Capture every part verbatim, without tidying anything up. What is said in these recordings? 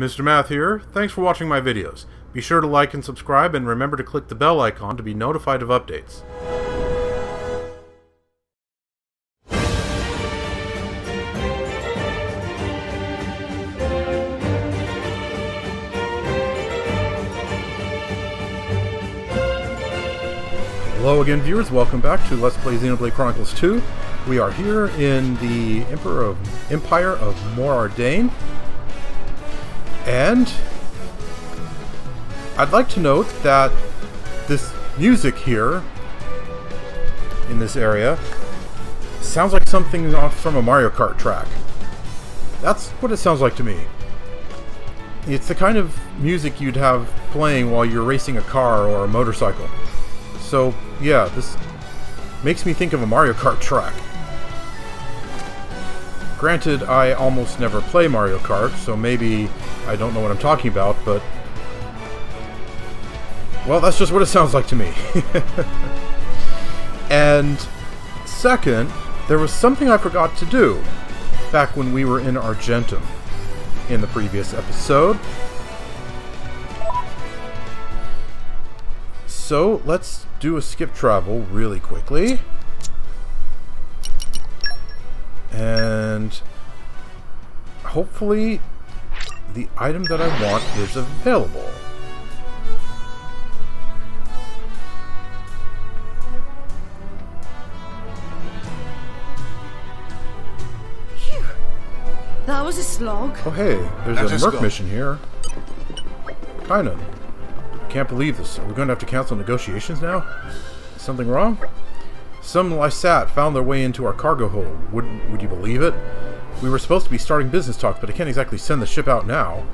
Mister Math here. Thanks for watching my videos. Be sure to like and subscribe, and remember to click the bell icon to be notified of updates. Hello again, viewers. Welcome back to Let's Play Xenoblade Chronicles two. We are here in the Emperor of Empire of Mor Ardain, and I'd like to note that this music here in this area sounds like something off from a Mario Kart track. That's what it sounds like to me. It's the kind of music you'd have playing while you're racing a car or a motorcycle. So yeah, this makes me think of a Mario Kart track. Granted, I almost never play Mario Kart, so maybe I don't know what I'm talking about, but... well, that's just what it sounds like to me. And second, there was something I forgot to do back when we were in Argentum in the previous episode. So let's do a skip travel really quickly. And hopefully the item that I want is available. Phew. That was a slog. Oh hey, there's a Merc mission here. Kinda. Can't believe this. Are we going to have to cancel negotiations now? Is something wrong? Some Lysats found their way into our cargo hold. Would, would you believe it? We were supposed to be starting business talks, but I can't exactly send the ship out now.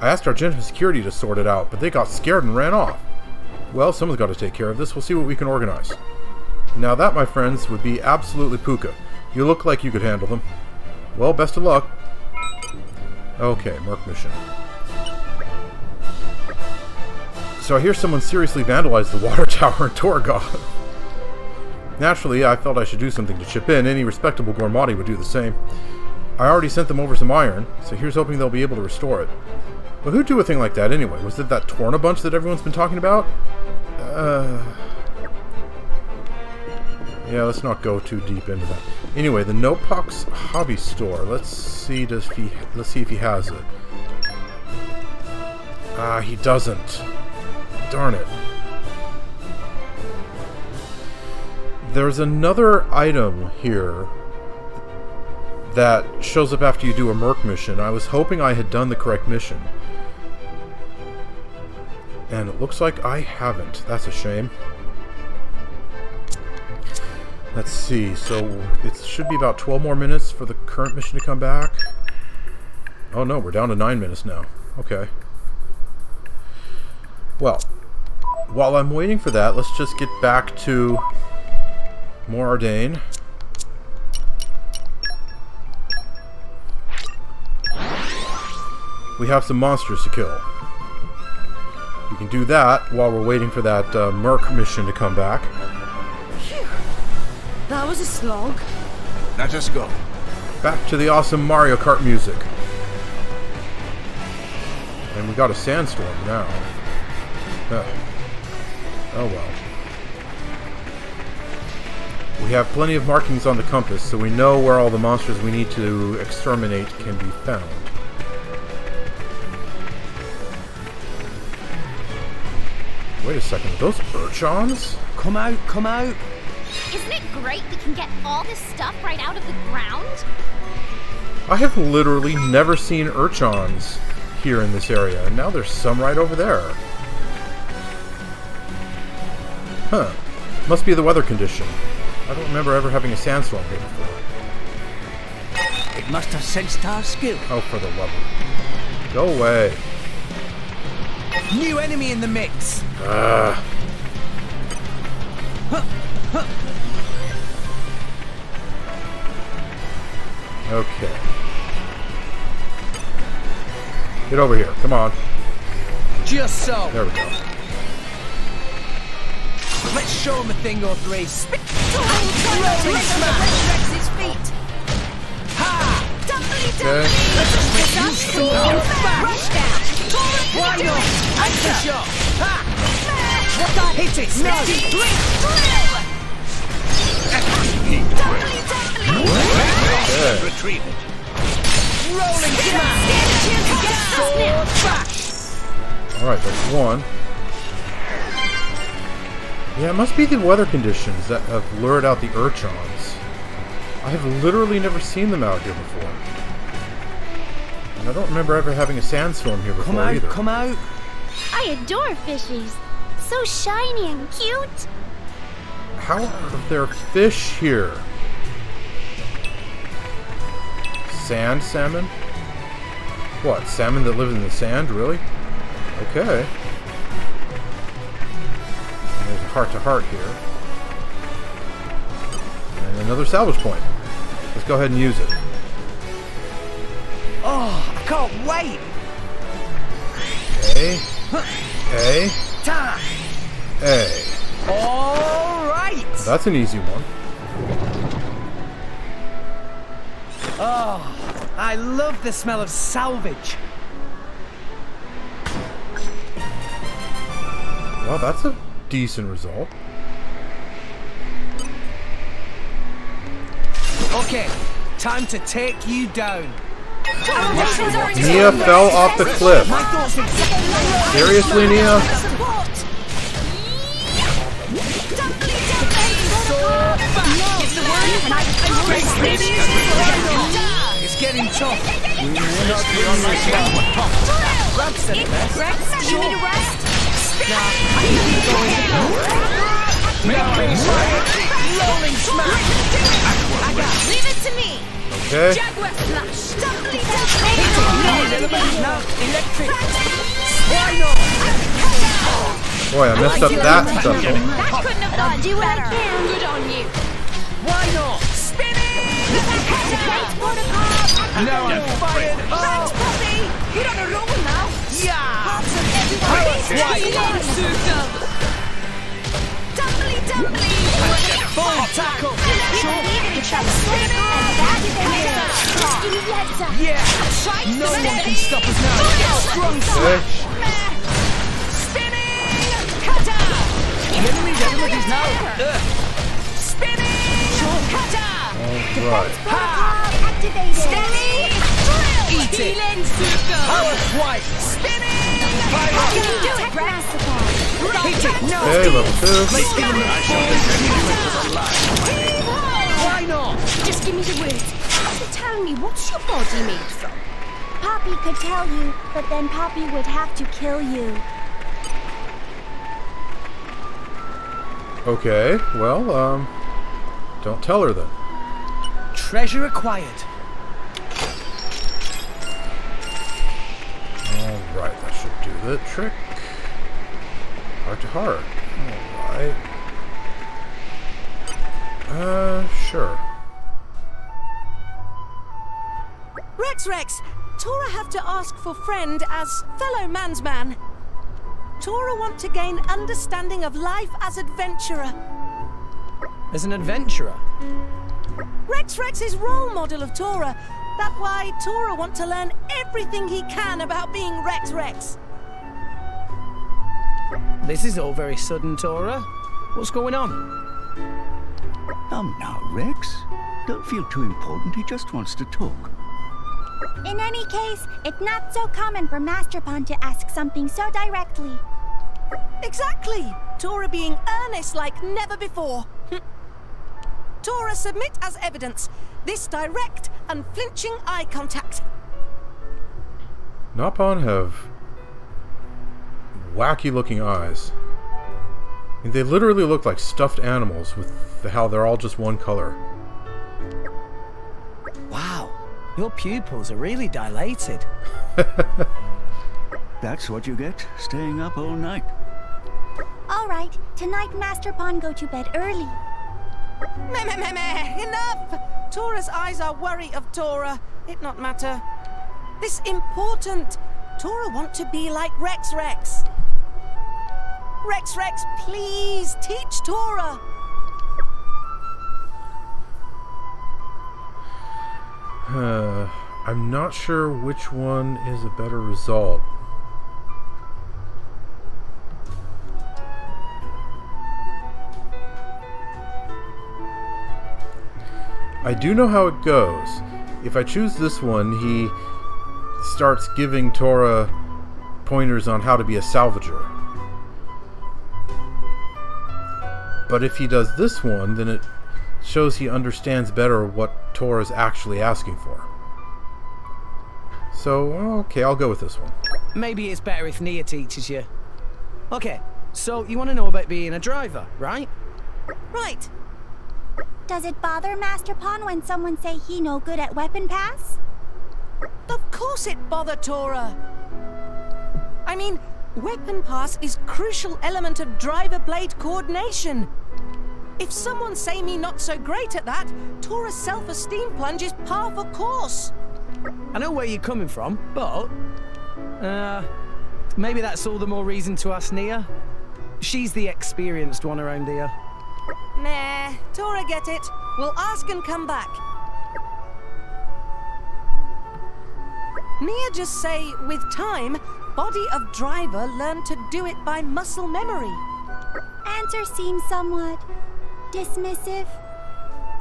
I asked Argentum security to sort it out, but they got scared and ran off. Well, someone's got to take care of this. We'll see what we can organize. Now that, my friends, would be absolutely puka. You look like you could handle them. Well, best of luck. Okay, Merc mission. So I hear someone seriously vandalized the water tower in Torgoth. Naturally, I felt I should do something to chip in. Any respectable Gourmati would do the same. I already sent them over some iron, so here's hoping they'll be able to restore it. But who'd do a thing like that anyway? Was it that Torna bunch that everyone's been talking about? Uh... Yeah, let's not go too deep into that. Anyway, the Notepox Hobby Store. Let's see, does he, let's see if he has it. Ah, he doesn't. Darn it. There's another item here that shows up after you do a Merc mission. I was hoping I had done the correct mission. And it looks like I haven't. That's a shame. Let's see. So it should be about twelve more minutes for the current mission to come back. Oh no, we're down to nine minutes now. Okay. Well, while I'm waiting for that, let's just get back to Mor Ardain. We have some monsters to kill. We can do that while we're waiting for that uh, Merc mission to come back. Phew. That was a slog. Now just go. Back to the awesome Mario Kart music. And we got a sandstorm now. Huh. Oh well. We have plenty of markings on the compass, so we know where all the monsters we need to exterminate can be found. Wait a second, are those Urchons? Come out, come out! Isn't it great we can get all this stuff right out of the ground? I have literally never seen Urchons here in this area, and now there's some right over there. Huh. Must be the weather condition. I don't remember ever having a sandstorm here before. It must have sensed our skill. Oh, for the love of it. Go away. New enemy in the mix. Ah. Huh. Huh. Okay. Get over here. Come on. Just so. There we go. Let's show him a thing or three. Spit! Rex's feet. Ha! Dumbly, dumbly! Let's just get that. Retreat it. Rolling command. All right, that's one. Yeah, it must be the weather conditions that have lured out the Urchons. I have literally never seen them out here before. And I don't remember ever having a sandstorm here before come out, either. Come out! I adore fishies. So shiny and cute. How are there fish here? Sand salmon? What, salmon that live in the sand? Really? Okay. And there's a heart-to-heart here. And another salvage point. Let's go ahead and use it. Oh, I can't wait! Okay. Okay. Time! Hey. Alright! That's an easy one. Oh, I love the smell of salvage. Well, that's a decent result. Okay, time to take you down. Nia fell off the cliff. Seriously, Nia? It's getting tough. We will not be on my side. Leave it to me. Okay. Boy, I messed up that stuff. That couldn't have done you better. Good on you. Why not? Spinning! No, I'm fired up! Thanks, Poppy! You're on a roll now! Yeah! Hearts of everybody! Dumbly, dumbly! Full tackle! Yeah! No one can stop us now! Strong slash! Spinning! Cutter! The enemy's everybody's now! Right. Activated. Power twice. Spinning. Okay, level two. Why not? Just give me the words. So tell me, what's your body made from? Poppy could tell you, but then Poppy would have to kill you. Okay. Well, um, don't tell her then. Treasure acquired. Alright, that should do the trick. Heart to heart. Alright. Uh, sure. Rex, Rex! Tora have to ask for friend as fellow man's man. Tora want to gain understanding of life as adventurer. As an adventurer? Rex Rex is role model of Tora. That's why Tora wants to learn everything he can about being Rex Rex. This is all very sudden, Tora. What's going on? I'm not Rex. Don't feel too important, he just wants to talk. In any case, it's not so common for Masterpon to ask something so directly. Exactly! Tora being earnest like never before. Tora submit as evidence this direct, unflinching eye contact. Nopon have wacky-looking eyes. I mean, they literally look like stuffed animals with the, how they're all just one color. Wow, your pupils are really dilated. That's what you get, staying up all night. All right, tonight Masterpon go to bed early. Meh, meh, meh, meh. Enough! Tora's eyes are worry of Tora. It not matter. This important. Tora want to be like Rex Rex. Rex Rex, please teach Tora. Uh, I'm not sure which one is a better result. I do know how it goes. If I choose this one, he starts giving Tora pointers on how to be a salvager. But if he does this one, then it shows he understands better what Tora is actually asking for. So, okay, I'll go with this one. Maybe it's better if Nia teaches you. Okay, so you want to know about being a driver, right? Right. Does it bother Masterpon when someone say he no good at weapon pass? Of course it bother Tora. I mean, weapon pass is crucial element of driver blade coordination. If someone say me not so great at that, Tora's self-esteem plunge is par for course. I know where you're coming from, but uh, maybe that's all the more reason to ask Nia. She's the experienced one around here. Nah, Tora get it. We'll ask and come back. Nia just say, with time, body of driver learned to do it by muscle memory. Answer seems somewhat dismissive.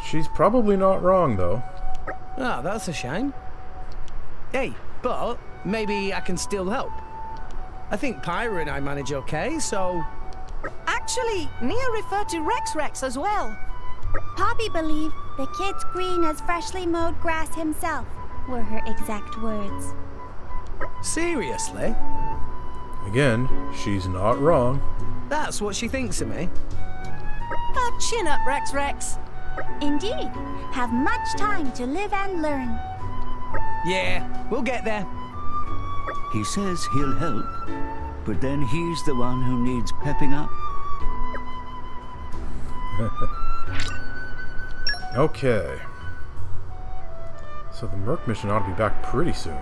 She's probably not wrong, though. Ah, that's a shame. Hey, but maybe I can still help. I think Pyra and I manage okay, so... Actually, Nia referred to Rex Rex as well. Poppy believed the kid's green as freshly mowed grass himself were her exact words. Seriously? Again, she's not wrong. That's what she thinks of me. Oh, chin up, Rex Rex. Indeed, have much time to live and learn. Yeah, we'll get there. He says he'll help, but then he's the one who needs pepping up. Okay. So the Merc mission ought to be back pretty soon.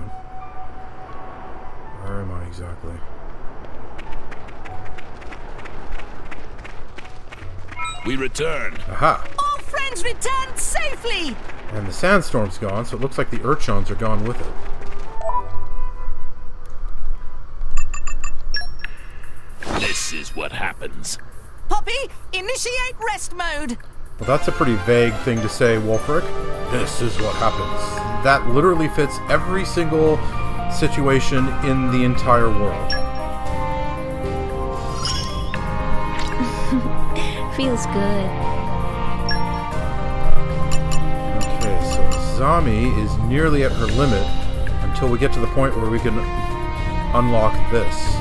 Where am I exactly? We returned. Aha! All friends returned safely! And the sandstorm's gone, so it looks like the Urchons are gone with it. This is what happens. Poppy, initiate rest mode. Well, that's a pretty vague thing to say, Wolfric. This is what happens. That literally fits every single situation in the entire world. Feels good. Okay, so Zami is nearly at her limit until we get to the point where we can unlock this.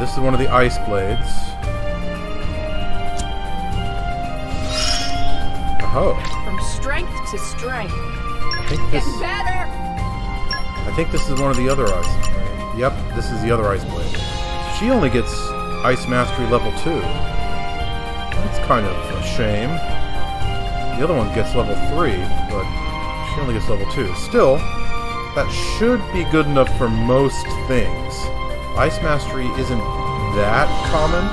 This is one of the ice blades. Oh. From strength to strength. I think this. Get better. I think this is one of the other ice blades. Yep, this is the other ice blade. She only gets ice mastery level two. That's kind of a shame. The other one gets level three, but she only gets level two. Still, that should be good enough for most things. Ice mastery isn't that common,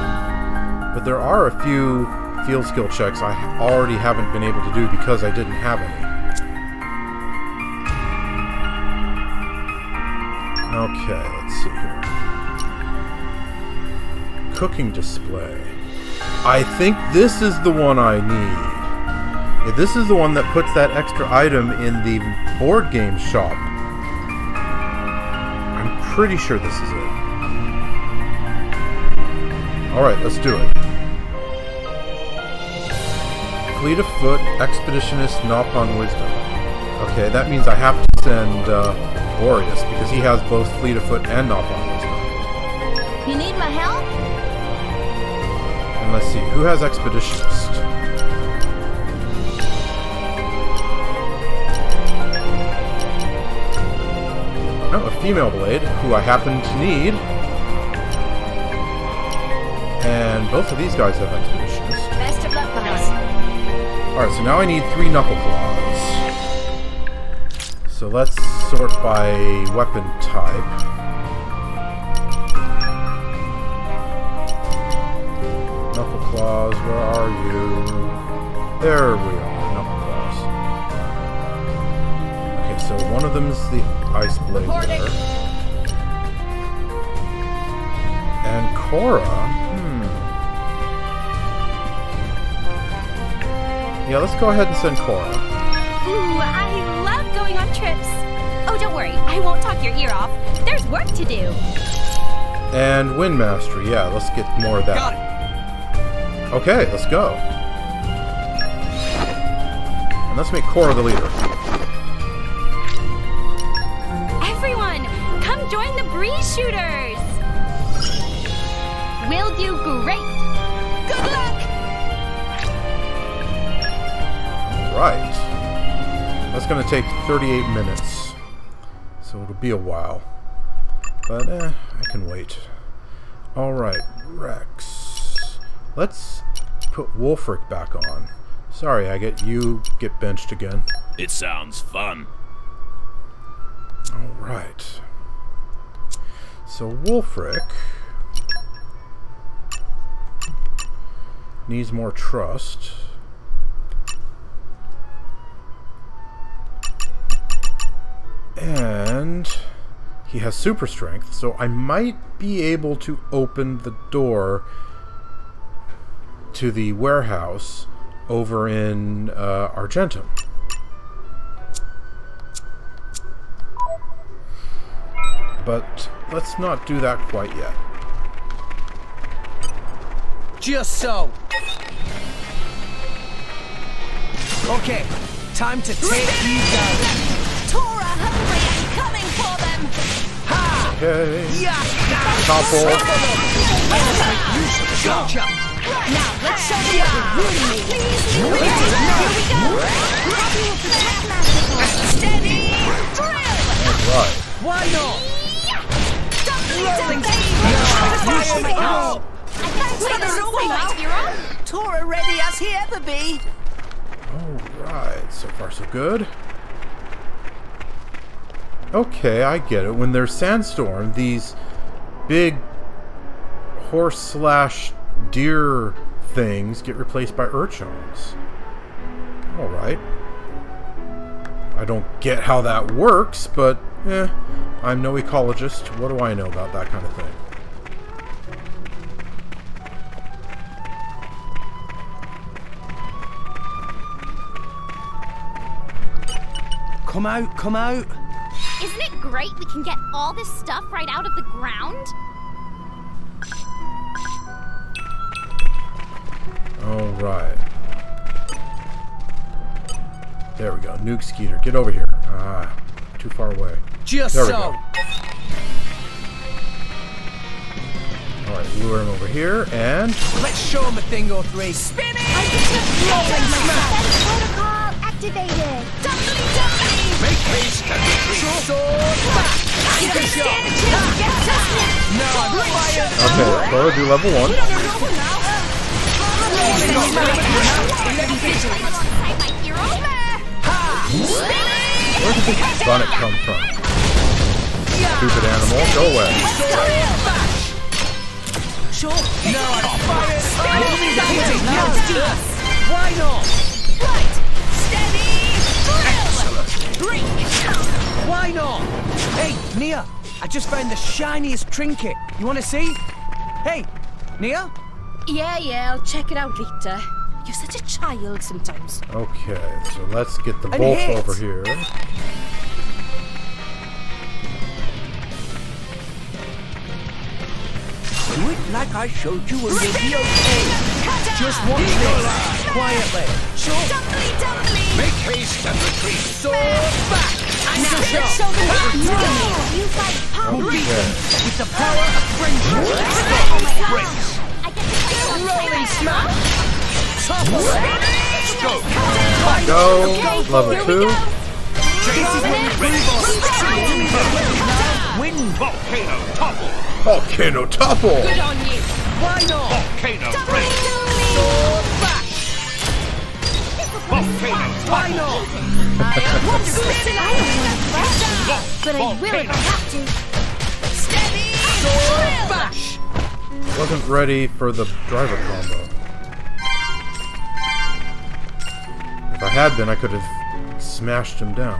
but there are a few field skill checks I already haven't been able to do because I didn't have any. Okay, let's see here. Cooking display. I think this is the one I need. Yeah, this is the one that puts that extra item in the board game shop. I'm pretty sure this is it. Alright, let's do it. Fleet of foot, expeditionist, Nopon wisdom. Okay, that means I have to send uh, Boreas, because he has both fleet of foot and Nopon wisdom. You need my help? And let's see, who has expeditionist? Oh, a female blade, who I happen to need. And both of these guys have expeditions. Best of luck for us. Alright, so now I need three knuckle claws. So let's sort by weapon type. Knuckle claws, where are you? There we are, knuckle claws. One of them is the Ice Blade there. And Cora, hmm. Yeah, let's go ahead and send Cora. Ooh, I love going on trips. Oh, don't worry, I won't talk your ear off. There's work to do. And Wind Mastery, yeah, let's get more of that. Got it. Okay, let's go. And let's make Cora the leader. Everyone, come join the Breeze Shooters! We'll do great! Good luck! Right. That's gonna take thirty-eight minutes. So it'll be a while. But, eh, I can wait. Alright, Rex. Let's put Wolfric back on. Sorry, Agate, you get benched again. It sounds fun. Alright. So, Wolfric needs more trust. And he has super strength, so I might be able to open the door to the warehouse over in uh, Argentum. But let's not do that quite yet. Just so. Okay, time to take you down. Tora, hurry, I'm coming for them. Ha! Okay. Topple. Yeah. Now, let's show them what you're ruining me. Here we go! Poppy will protect Masterpon. Steady! Drill! Right. Why not? Don't leave down, baby! I can't take this away now. You're on. Tora ready as he ever be. Alright, so far so good. Okay, I get it. When there's sandstorm, these big horse slash deer things get replaced by Urchons. Alright. I don't get how that works, but eh, I'm no ecologist. What do I know about that kind of thing? Come out, come out! Isn't it great we can get all this stuff right out of the ground? All right. There we go. Nuke Skeeter, get over here. Ah, too far away. Just there we so. Go. All right, lure him over here and let's show him a thing or three. Spinning. I can just roll and smash. Protocol activated. Doubly, doubly. Make haste and retreat. Sword. Get scared and kill. Get tough. No, I'm fired. Okay, Cora, do level one. You don't know now. Where did this bonnet come from? Stupid animal, go away. Why not? Right, steady, drink. Why not? Hey, Nia, I just found the shiniest trinket. You want to see? Hey, Nia? Yeah, yeah, I'll check it out later. You're such a child sometimes. Okay, so let's get the wolf over here. Do it like I showed you, and you'll be okay. Just watch this quietly. Dumbly, dumbly. Make haste and retreat. Sword back. I'm not sure. You fight power with the power of friendship. Rolling smash! Topple! Go! Go! Level two! Wind volcano topple! Volcano topple! Good on you! Why not? Volcano break! Sword back! Volcano topple! Why not? I want to spin out! But I will if I have to! Steady! Sword bash! Wasn't ready for the driver combo. If I had been, I could have smashed him down.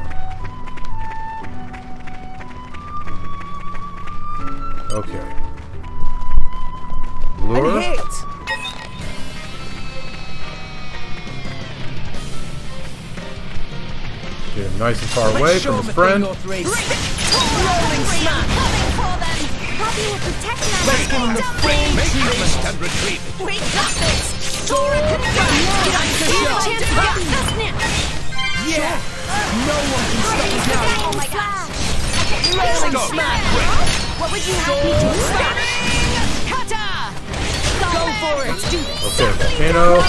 Okay. Lure. Hit. Get him nice and far Let's away from his friend. Let's give him the frame. Make haste and retreat. We got this. Tora can fight. Yeah. No one can stop us now. Oh my God. Let's go. What would you have me do? Kata. Go for it. Okay, volcano.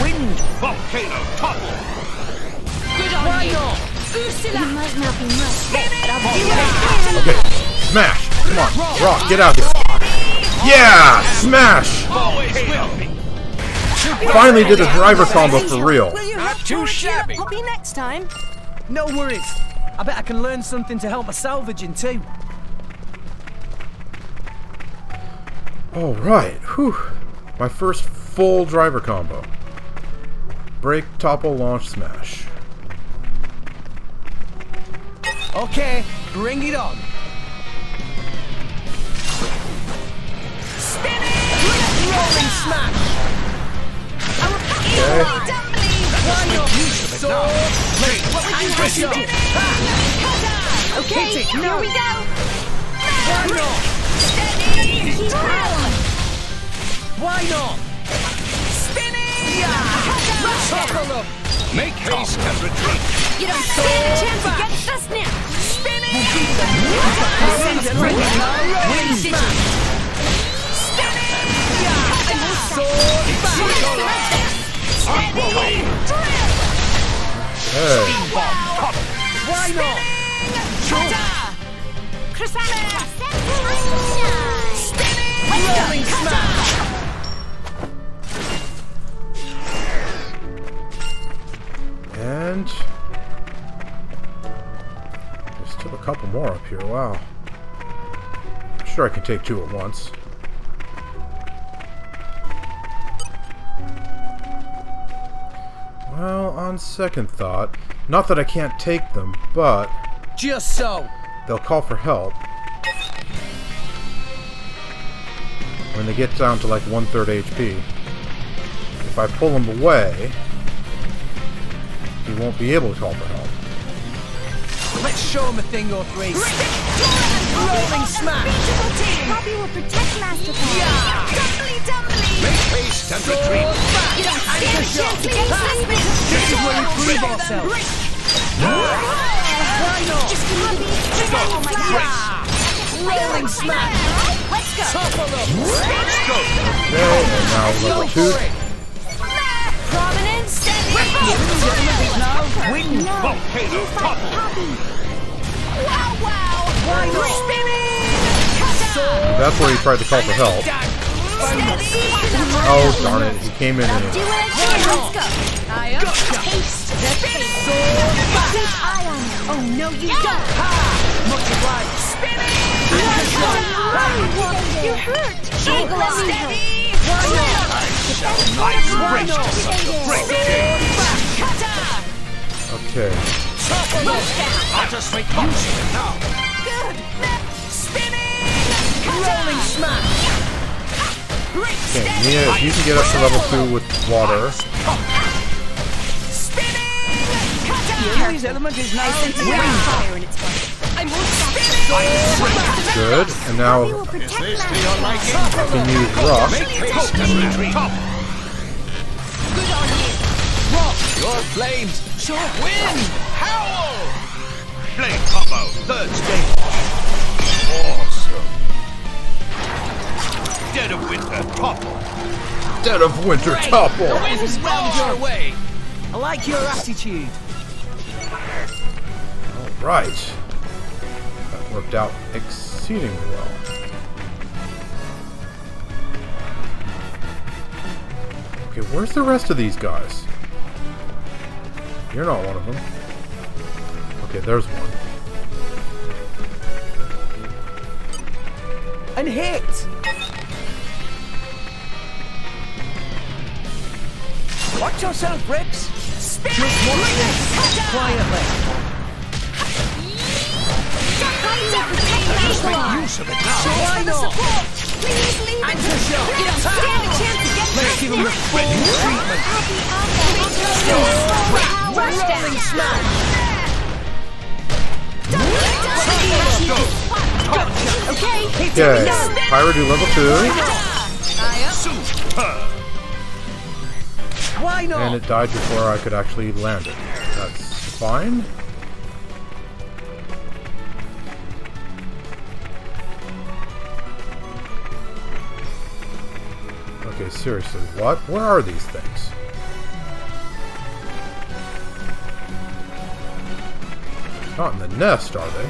Wind. Volcano topple. Good on you. Ursula. You might not be much, but I'll be right. Okay, smash! Come on, Rock, get out of here! Yeah! Smash! Finally did a driver combo for real. Not too shabby. Poppy next time. No worries. I bet I can learn something to help my salvaging too. All right. Whew. My first full driver combo. Break, topple, launch, smash. Okay, bring it on. Spinning, rolling smash. I will cut you away, definitely. Okay, here we go. Steady, why not? Spinning, yeah. Make haste and retreat. You don't stand a chance against us now! Spinning! Spinning! Spinning! And took a couple more up here, wow. I'm sure I can take two at once. Well, on second thought, not that I can't take them, but... Just so! They'll call for help when they get down to like one-third H P. If I pull him away, he won't be able to call for help. Let's show him a thing or three. Rolling smash. Poppy will protect Masterpon. Yeah. Dumbly, dumbly. Make haste and retreat. You don't stand a chance against us. This is where we prove ourselves. Why not? Just Poppy. Oh my gosh. Rolling smash. Let's go. Let's go. Okay, and now level two. Prominent. Wind volcano topple. Wow, wow! That's where he tried to call for help. Oh darn it, he came in and... Oh no you don't! You hurt! Okay. I'll just make punches now. Good. Spinning. Rolling smash. Okay, Nia, if you can get up to level two with water. Spinning. These elements is nice and it's good. And now I can use rock. Good on you. Rock your flames. Sure. Win! Howl! Play combo, third stage. Awesome. Dead of winter, topple. Dead of winter, Great. topple. The wind's round your way. I like your attitude. All right. That worked out exceedingly well. Okay, where's the rest of these guys? You're not one of them. Okay, there's one. And hit! Watch yourself, Rex! Spin! Just watch this! Quietly! use of it now. So why not? Please leave I'm it. Sure. You don't stand a chance to get Let's give him a quick treatment. Rush down. Smash. Okay. Okay. Pyra do level two. Why not? And it died before I could actually land it. That's fine. Okay, seriously, what? Where are these things? Not in the nest, are they?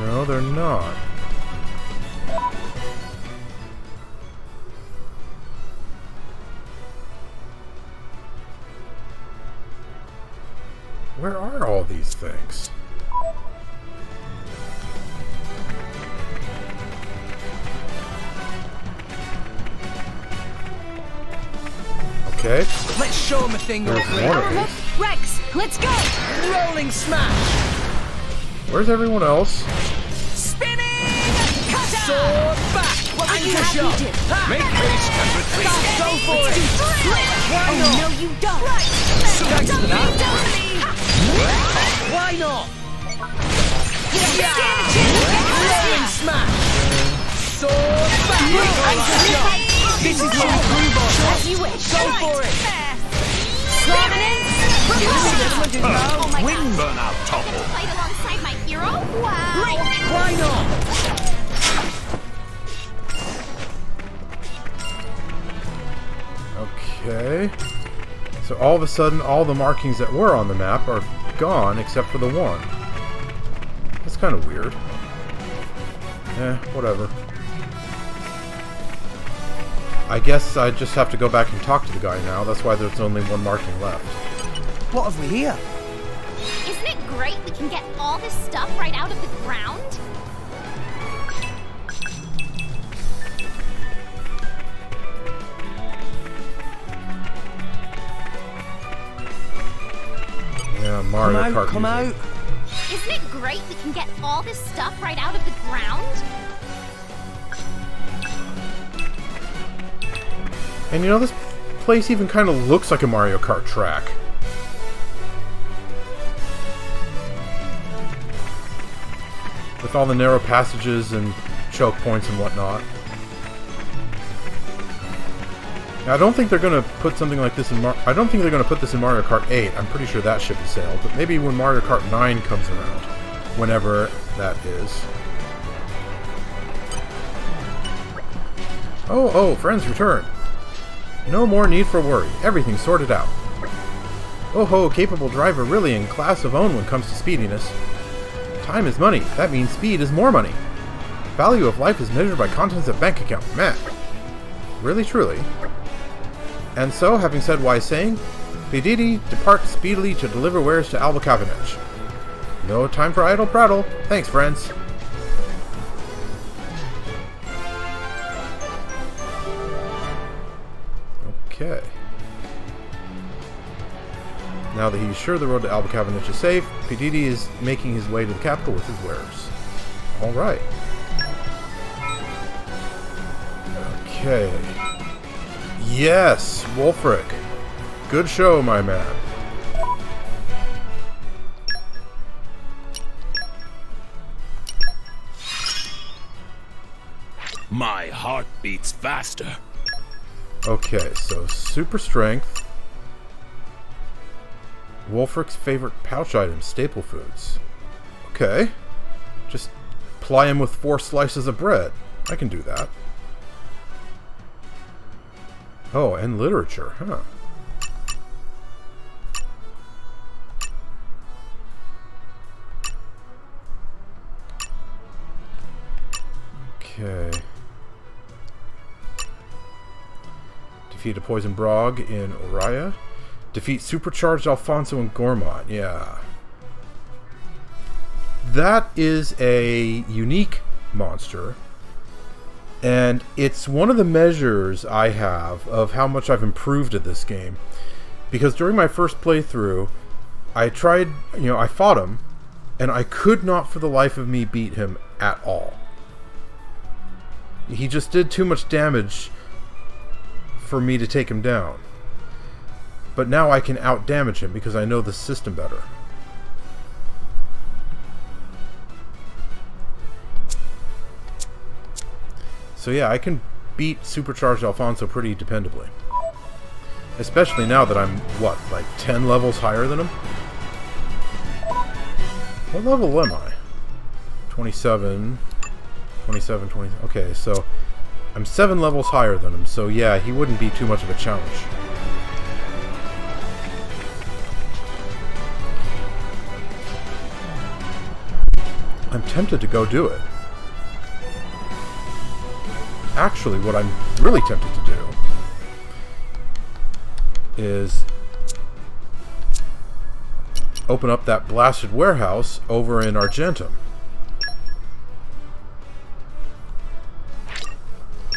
No, they're not. Where are all these things? Okay. Let's show him a thing. There's one of these. Rex, let's go. Rolling smash. Where's everyone else? Spinning cutter. Sword back. What would you have me do? Make haste and retreat. Go for it. Oh no, you don't. Right. So thanks for that. Why not? Yeah. Rolling smash. So back. This is my groove on. As you wish. Go for it. Slamming in. Oh my God. Wind burn out topple. Played alongside my hero. Wow. Why not? Okay. So all of a sudden, all the markings that were on the map are gone, except for the one. That's kind of weird. Eh, whatever. I guess I just have to go back and talk to the guy now. That's why there's only one marking left. What have we here? Isn't it great we can get all this stuff right out of the ground? Yeah, Mario Kart. Come out, come out. Isn't it great we can get all this stuff right out of the ground? And you know, this place even kind of looks like a Mario Kart track. With all the narrow passages and choke points and whatnot. Now, I don't think they're going to put something like this in Mar I don't think they're going to put this in Mario Kart eight. I'm pretty sure that should be sailed, but maybe when Mario Kart nine comes around, whenever that is. Oh, oh, friends return. No more need for worry. Everything's sorted out. Oh ho, capable driver really in class of own when it comes to speediness. Time is money. That means speed is more money. Value of life is measured by contents of bank account. Matt. Really, truly. And so, having said wise saying, Pedidi, depart speedily to deliver wares to Alba Cavanich. No time for idle prattle. Thanks, friends. Okay. Now that he's sure the road to Alba Cavanich is safe, Pedidi is making his way to the capital with his wares. Alright. Okay. Yes, Wolfric. Good show, my man. My heart beats faster. Okay, so super strength. Wolfric's favorite pouch item, staple foods. Okay. Just ply him with four slices of bread. I can do that. Oh, and literature, huh? Okay. Defeat a poison brog in Oraya. Defeat Supercharged Alfonso in Gourmont, yeah. That is a unique monster. And it's one of the measures I have of how much I've improved at this game because during my first playthrough, I tried, you know, I fought him, and I could not for the life of me beat him at all. He just did too much damage for me to take him down. But now I can out-damage him because I know the system better. So yeah, I can beat Supercharged Alfonso pretty dependably. Especially now that I'm, what, like ten levels higher than him? What level am I? twenty-seven, twenty-seven, twenty... Okay, so I'm seven levels higher than him, so yeah, he wouldn't be too much of a challenge. I'm tempted to go do it. Actually, what I'm really tempted to do is open up that blasted warehouse over in Argentum.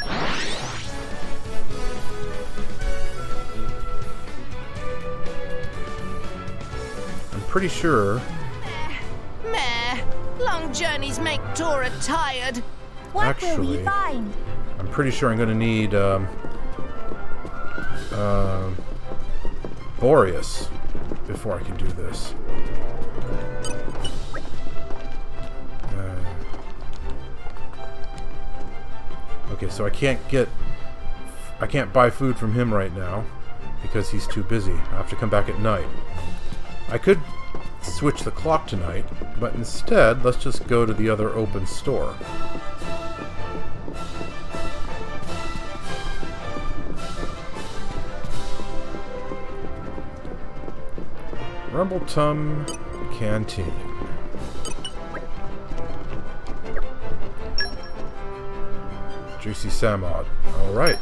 I'm pretty sure... Meh, long journeys make Tora tired. What Actually, will we find? I'm pretty sure I'm going to need um, uh, Boreas before I can do this. Uh, okay, so I can't get... I can't buy food from him right now because he's too busy. I have to come back at night. I could switch the clock tonight, but instead, let's just go to the other open store. Rumbletum Canteen. Juicy Samod. Alright.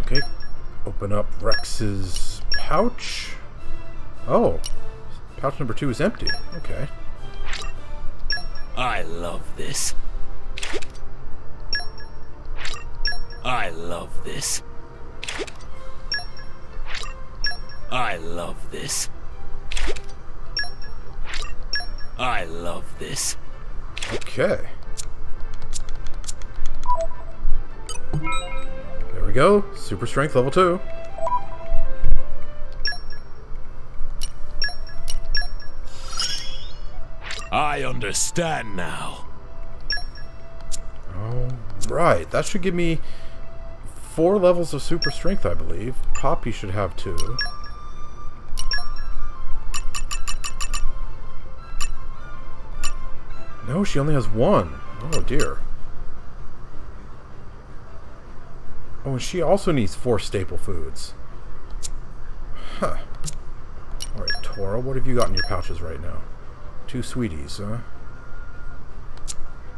Okay. Open up Rex's pouch. Oh. Pouch number two is empty. Okay. I love this. I love this. I love this. I love this. Okay. There we go. Super strength level two. I understand now. All right. That should give me four levels of super strength, I believe. Poppy should have two. No, she only has one. Oh dear. Oh, and she also needs four staple foods. Huh. Alright, Tora, what have you got in your pouches right now? Two sweeties, huh?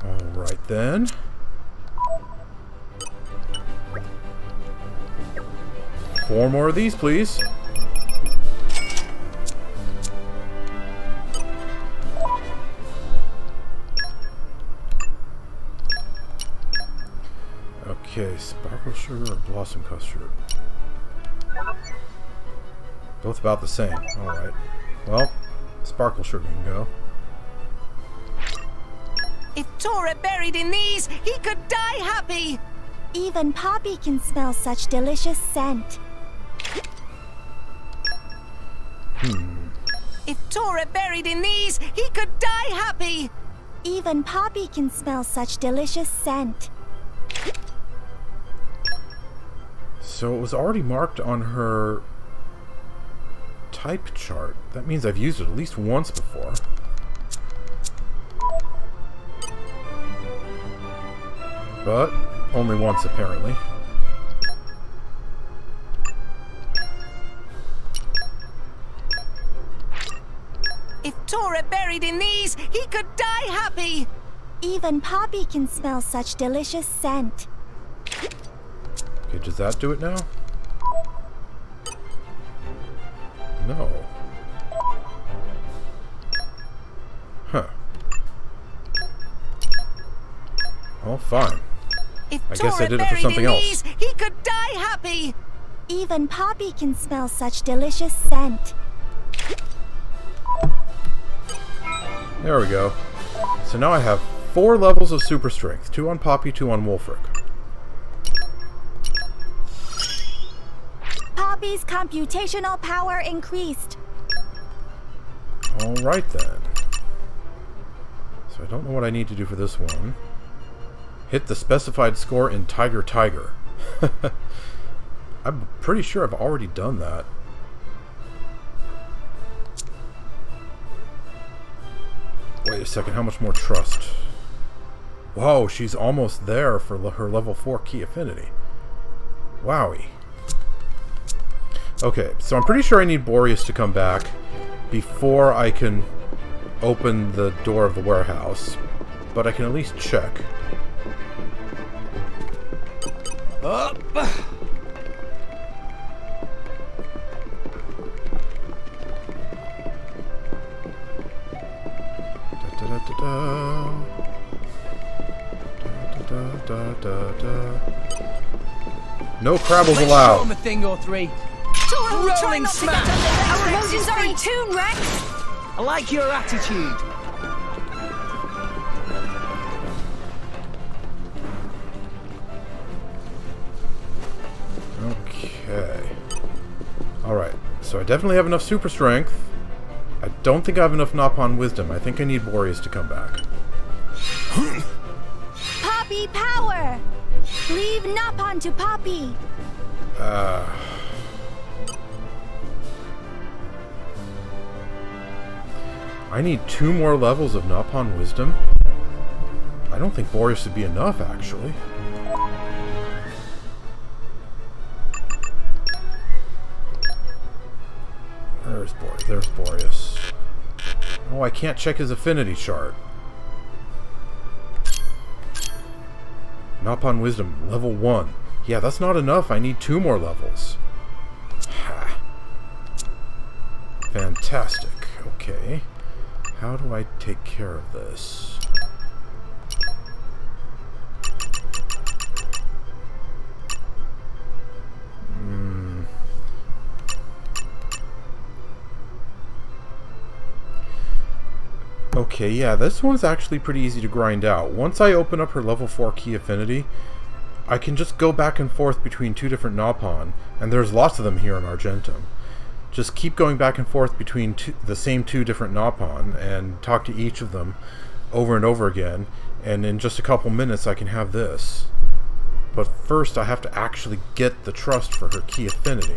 Alright then. Four more of these, please. Okay, sparkle sugar or blossom custard? Both about the same. Alright. Well, sparkle sugar can go. If Tora buried in these, he could die happy! Even Poppy can smell such delicious scent. Hmm. If Tora buried in these, he could die happy! Even Poppy can smell such delicious scent. So it was already marked on her type chart. That means I've used it at least once before. But only once, apparently. If Tora buried in these, he could die happy! Even Poppy can smell such delicious scent. Okay, does that do it now? No. Huh. Well, fine. If I guess I did it for something else. He could die happy. Even Poppy can smell such delicious scent. There we go. So now I have four levels of super strength. Two on Poppy, two on Wolfric. Poppy's computational power increased. Alright then. So I don't know what I need to do for this one. Hit the specified score in Tiger Tiger. I'm pretty sure I've already done that. Wait a second, how much more trust? Whoa, she's almost there for her level four key affinity. Wowie. Okay, so I'm pretty sure I need Boreas to come back before I can open the door of the warehouse. But I can at least check. Up. Da, da, da. Da, da, da, da, da. No crabbles allowed. Show him a thing or three. Tora, rolling smash. Our emotions are in tune, Rex. I like your attitude. Okay. All right. So I definitely have enough super strength. I don't think I have enough Nopon Wisdom. I think I need Boreas to come back. Poppy power! Leave Nopon to Poppy! Uh... I need two more levels of Nopon Wisdom? I don't think Boreas would be enough, actually. There's Boreas. There's Boreas. Oh, I can't check his affinity chart. Nopon Wisdom, level one. Yeah, that's not enough. I need two more levels. Ha. Fantastic. Okay. How do I take care of this? Hmm. Okay, yeah, this one's actually pretty easy to grind out. Once I open up her level four key affinity, I can just go back and forth between two different Nopon, and there's lots of them here in Argentum. Just keep going back and forth between two, the same two different Nopon, and talk to each of them over and over again, and in just a couple minutes I can have this. But first I have to actually get the trust for her key affinity.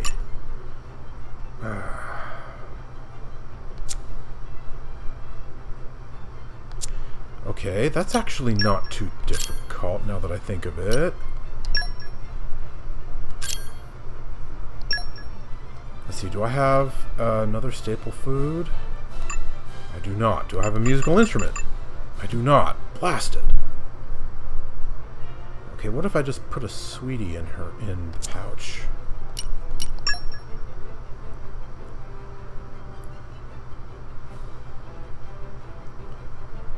Ah. Okay, that's actually not too difficult now that I think of it. Let's see, do I have uh, another staple food? I do not. Do I have a musical instrument? I do not. Blast it. Okay, what if I just put a sweetie in her in the pouch?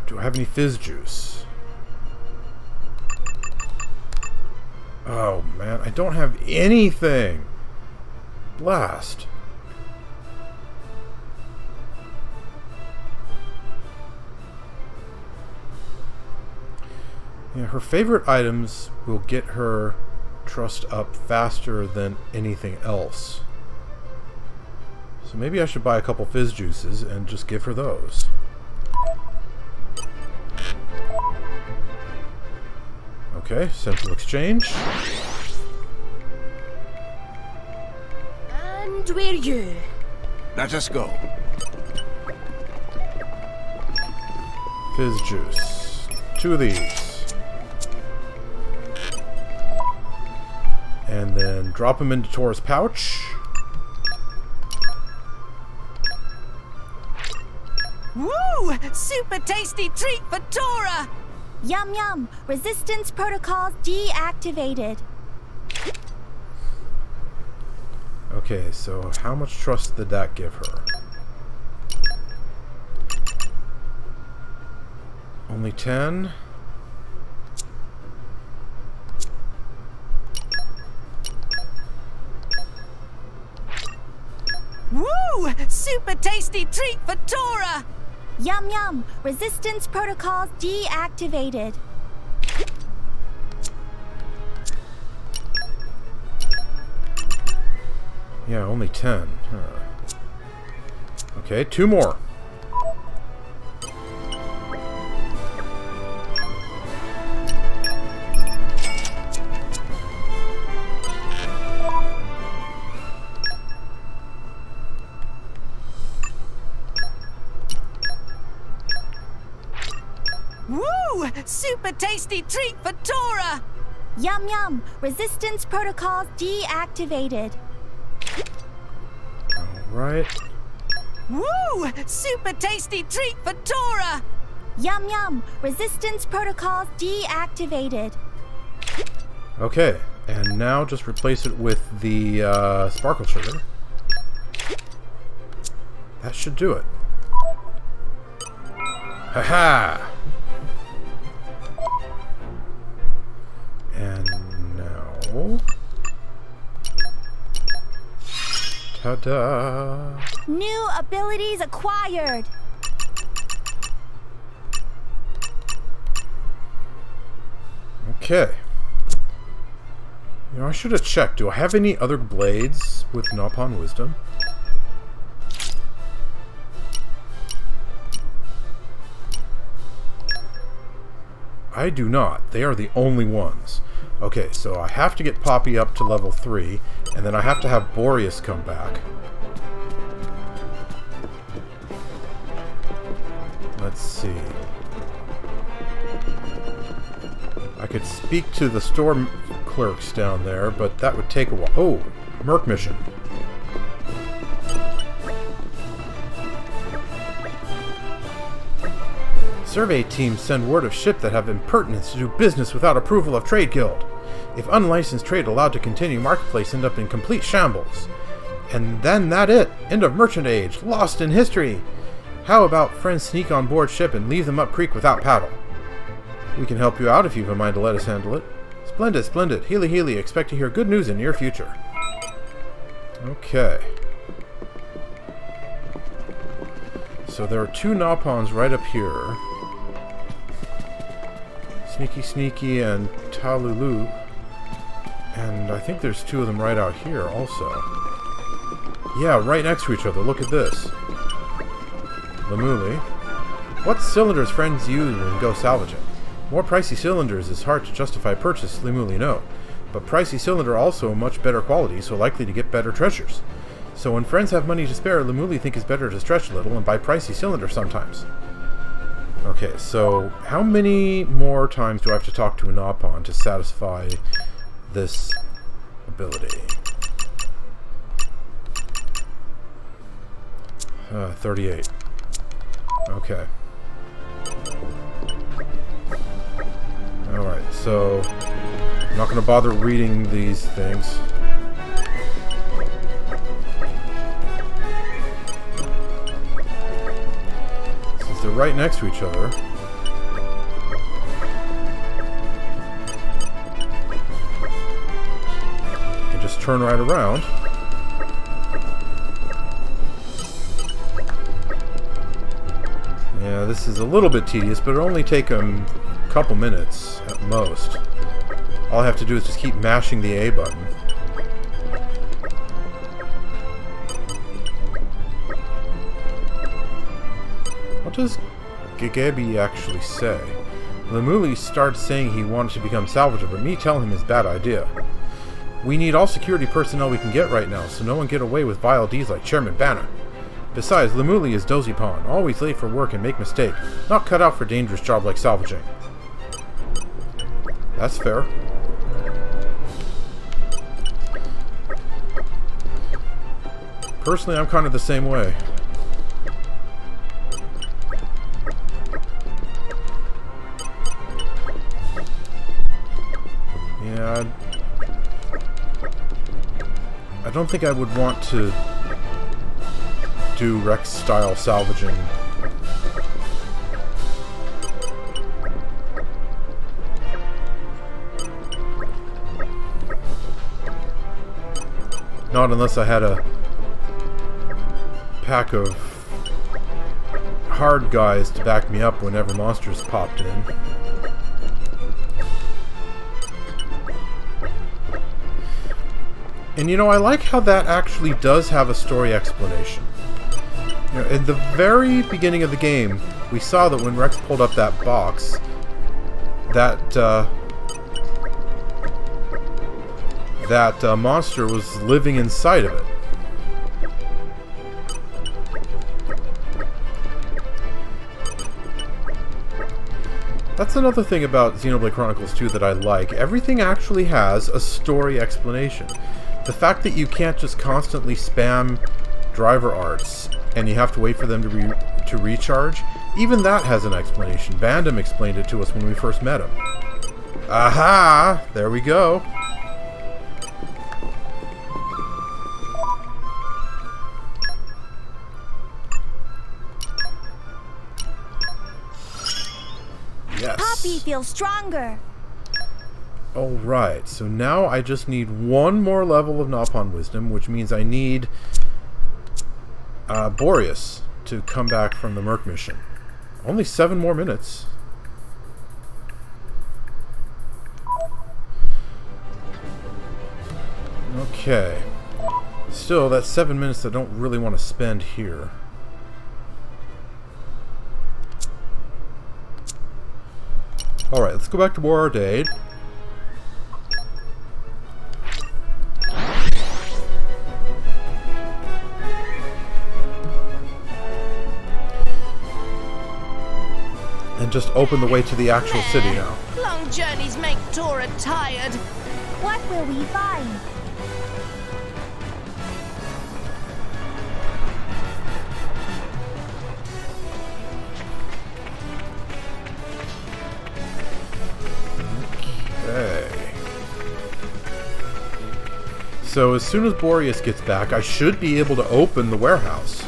Do I have any Fizz Juice? Oh man, I don't have anything! Blast! Yeah, her favorite items will get her trust up faster than anything else. So maybe I should buy a couple Fizz Juices and just give her those. Okay, simple exchange. And we're you. Let us go. Fizz juice. Two of these. And then drop them into Tora's pouch. Woo! Super tasty treat for Tora! Yum yum! Resistance protocols deactivated. Okay, so how much trust did that give her? Only ten? Woo! Super tasty treat for Tora! Yum yum! Resistance protocols deactivated. Yeah, only ten. Huh. Okay, two more. Woo! Super tasty treat for Tora! Yum yum! Resistance protocols deactivated. Alright. Woo! Super tasty treat for Tora! Yum yum! Resistance protocols deactivated. Okay, and now just replace it with the uh, sparkle sugar. That should do it. Haha! And now... Ta-da! New abilities acquired! Okay. You know, I should have checked. Do I have any other blades with Nopon Wisdom? I do not. They are the only ones. Okay, so I have to get Poppy up to level three, and then I have to have Boreas come back. Let's see. I could speak to the store clerks down there, but that would take a while. Oh, Merc mission. Survey teams send word of ship that have impertinence to do business without approval of Trade Guild. If unlicensed trade allowed to continue, marketplace end up in complete shambles. And then that it. End of merchant age. Lost in history. How about friends sneak on board ship and leave them up creek without paddle? We can help you out if you've a mind to let us handle it. Splendid, splendid. Healy, healy. Expect to hear good news in near future. Okay. So there are two Nopons right up here. Sneaky Sneaky and Talulu. And I think there's two of them right out here also. Yeah, right next to each other. Look at this. Lamuli. What cylinders friends use and go salvaging? More pricey cylinders is hard to justify purchase, Lamuli no. But pricey cylinder also much better quality, so likely to get better treasures. So when friends have money to spare, Lamuli think it's better to stretch a little and buy pricey cylinder sometimes. Okay, so how many more times do I have to talk to a Nopon to satisfy this ability? Uh, thirty-eight. Okay. Alright, so I'm not going to bother reading these things. They're right next to each other. You can just turn right around. Yeah, this is a little bit tedious, but it'll only take them a couple minutes at most. All I have to do is just keep mashing the A button. What does Gagebi actually say? Lamuli starts saying he wanted to become salvager, but me telling him is a bad idea. We need all security personnel we can get right now, so no one get away with vile deeds like Chairman Banner. Besides, Lamuli is dozy pawn, always late for work and make mistake. Not cut out for a dangerous job like salvaging. That's fair. Personally, I'm kind of the same way. I don't think I would want to do Rex-style salvaging. Not unless I had a pack of hard guys to back me up whenever monsters popped in. And you know, I like how that actually does have a story explanation. You know, in the very beginning of the game, we saw that when Rex pulled up that box, that uh, that uh, monster was living inside of it. That's another thing about Xenoblade Chronicles two that I like. Everything actually has a story explanation. The fact that you can't just constantly spam driver arts and you have to wait for them to re to recharge, even that has an explanation. Vandam explained it to us when we first met him. Aha! There we go. Poppy feels stronger. Alright, so now I just need one more level of Nopon Wisdom, which means I need uh, Boreas to come back from the Merc mission. Only seven more minutes. Okay. Still, that's seven minutes I don't really want to spend here. Alright, let's go back to Mor Ardain. And just open the way to the actual city now. Long journeys make Tora tired. What will we find? So as soon as Boreas gets back, I should be able to open the warehouse.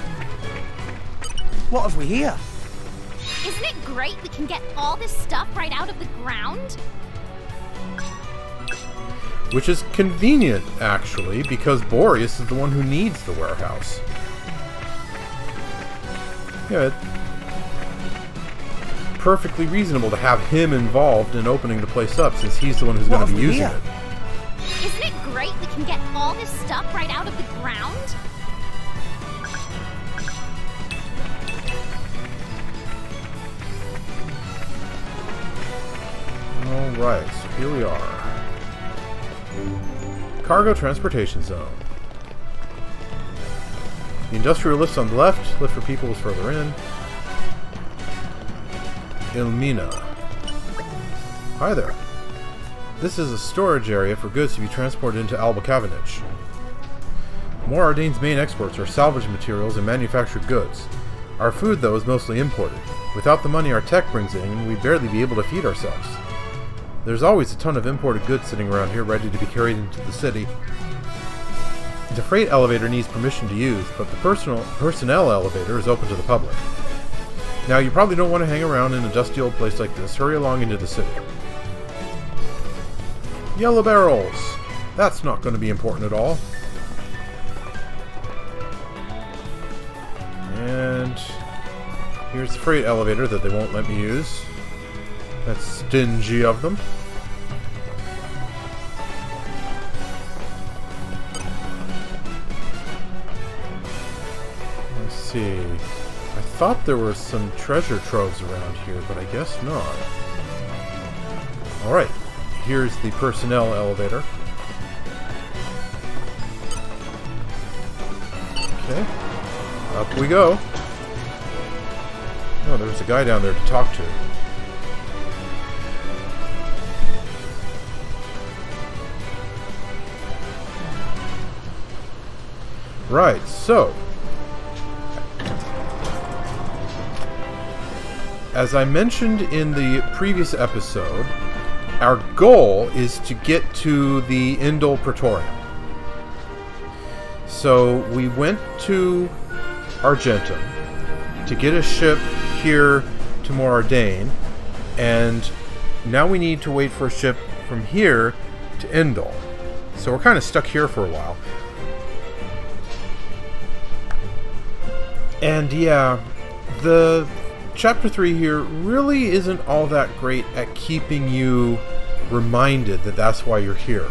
What have we here? Isn't it great we can get all this stuff right out of the ground? Which is convenient, actually, because Boreas is the one who needs the warehouse. Yeah, perfectly reasonable to have him involved in opening the place up, since he's the one who's going to be using it. Isn't it great we can get all this stuff right out of the ground? Alright, so here we are. Cargo Transportation Zone. The industrial lift's on the left, lift for people is further in. Ilmina. Hi there. This is a storage area for goods to be transported into Alba Cavanich. Mor Ardain's main exports are salvage materials and manufactured goods. Our food, though, is mostly imported. Without the money our tech brings in, we'd barely be able to feed ourselves. There's always a ton of imported goods sitting around here ready to be carried into the city. The freight elevator needs permission to use, but the personal personnel elevator is open to the public. Now, you probably don't want to hang around in a dusty old place like this. Hurry along into the city. Yellow barrels. That's not going to be important at all. And here's the freight elevator that they won't let me use. That's stingy of them. Let's see. I thought there were some treasure troves around here, but I guess not. Alright. Here's the personnel elevator. Okay. Up we go. Oh, there's a guy down there to talk to. Right, so. As I mentioned in the previous episode, our goal is to get to the Indol Praetorium. So we went to Argentum to get a ship here to Mor Ardain, and now we need to wait for a ship from here to Indol. So we're kind of stuck here for a while. And yeah, the chapter three here really isn't all that great at keeping you reminded that that's why you're here.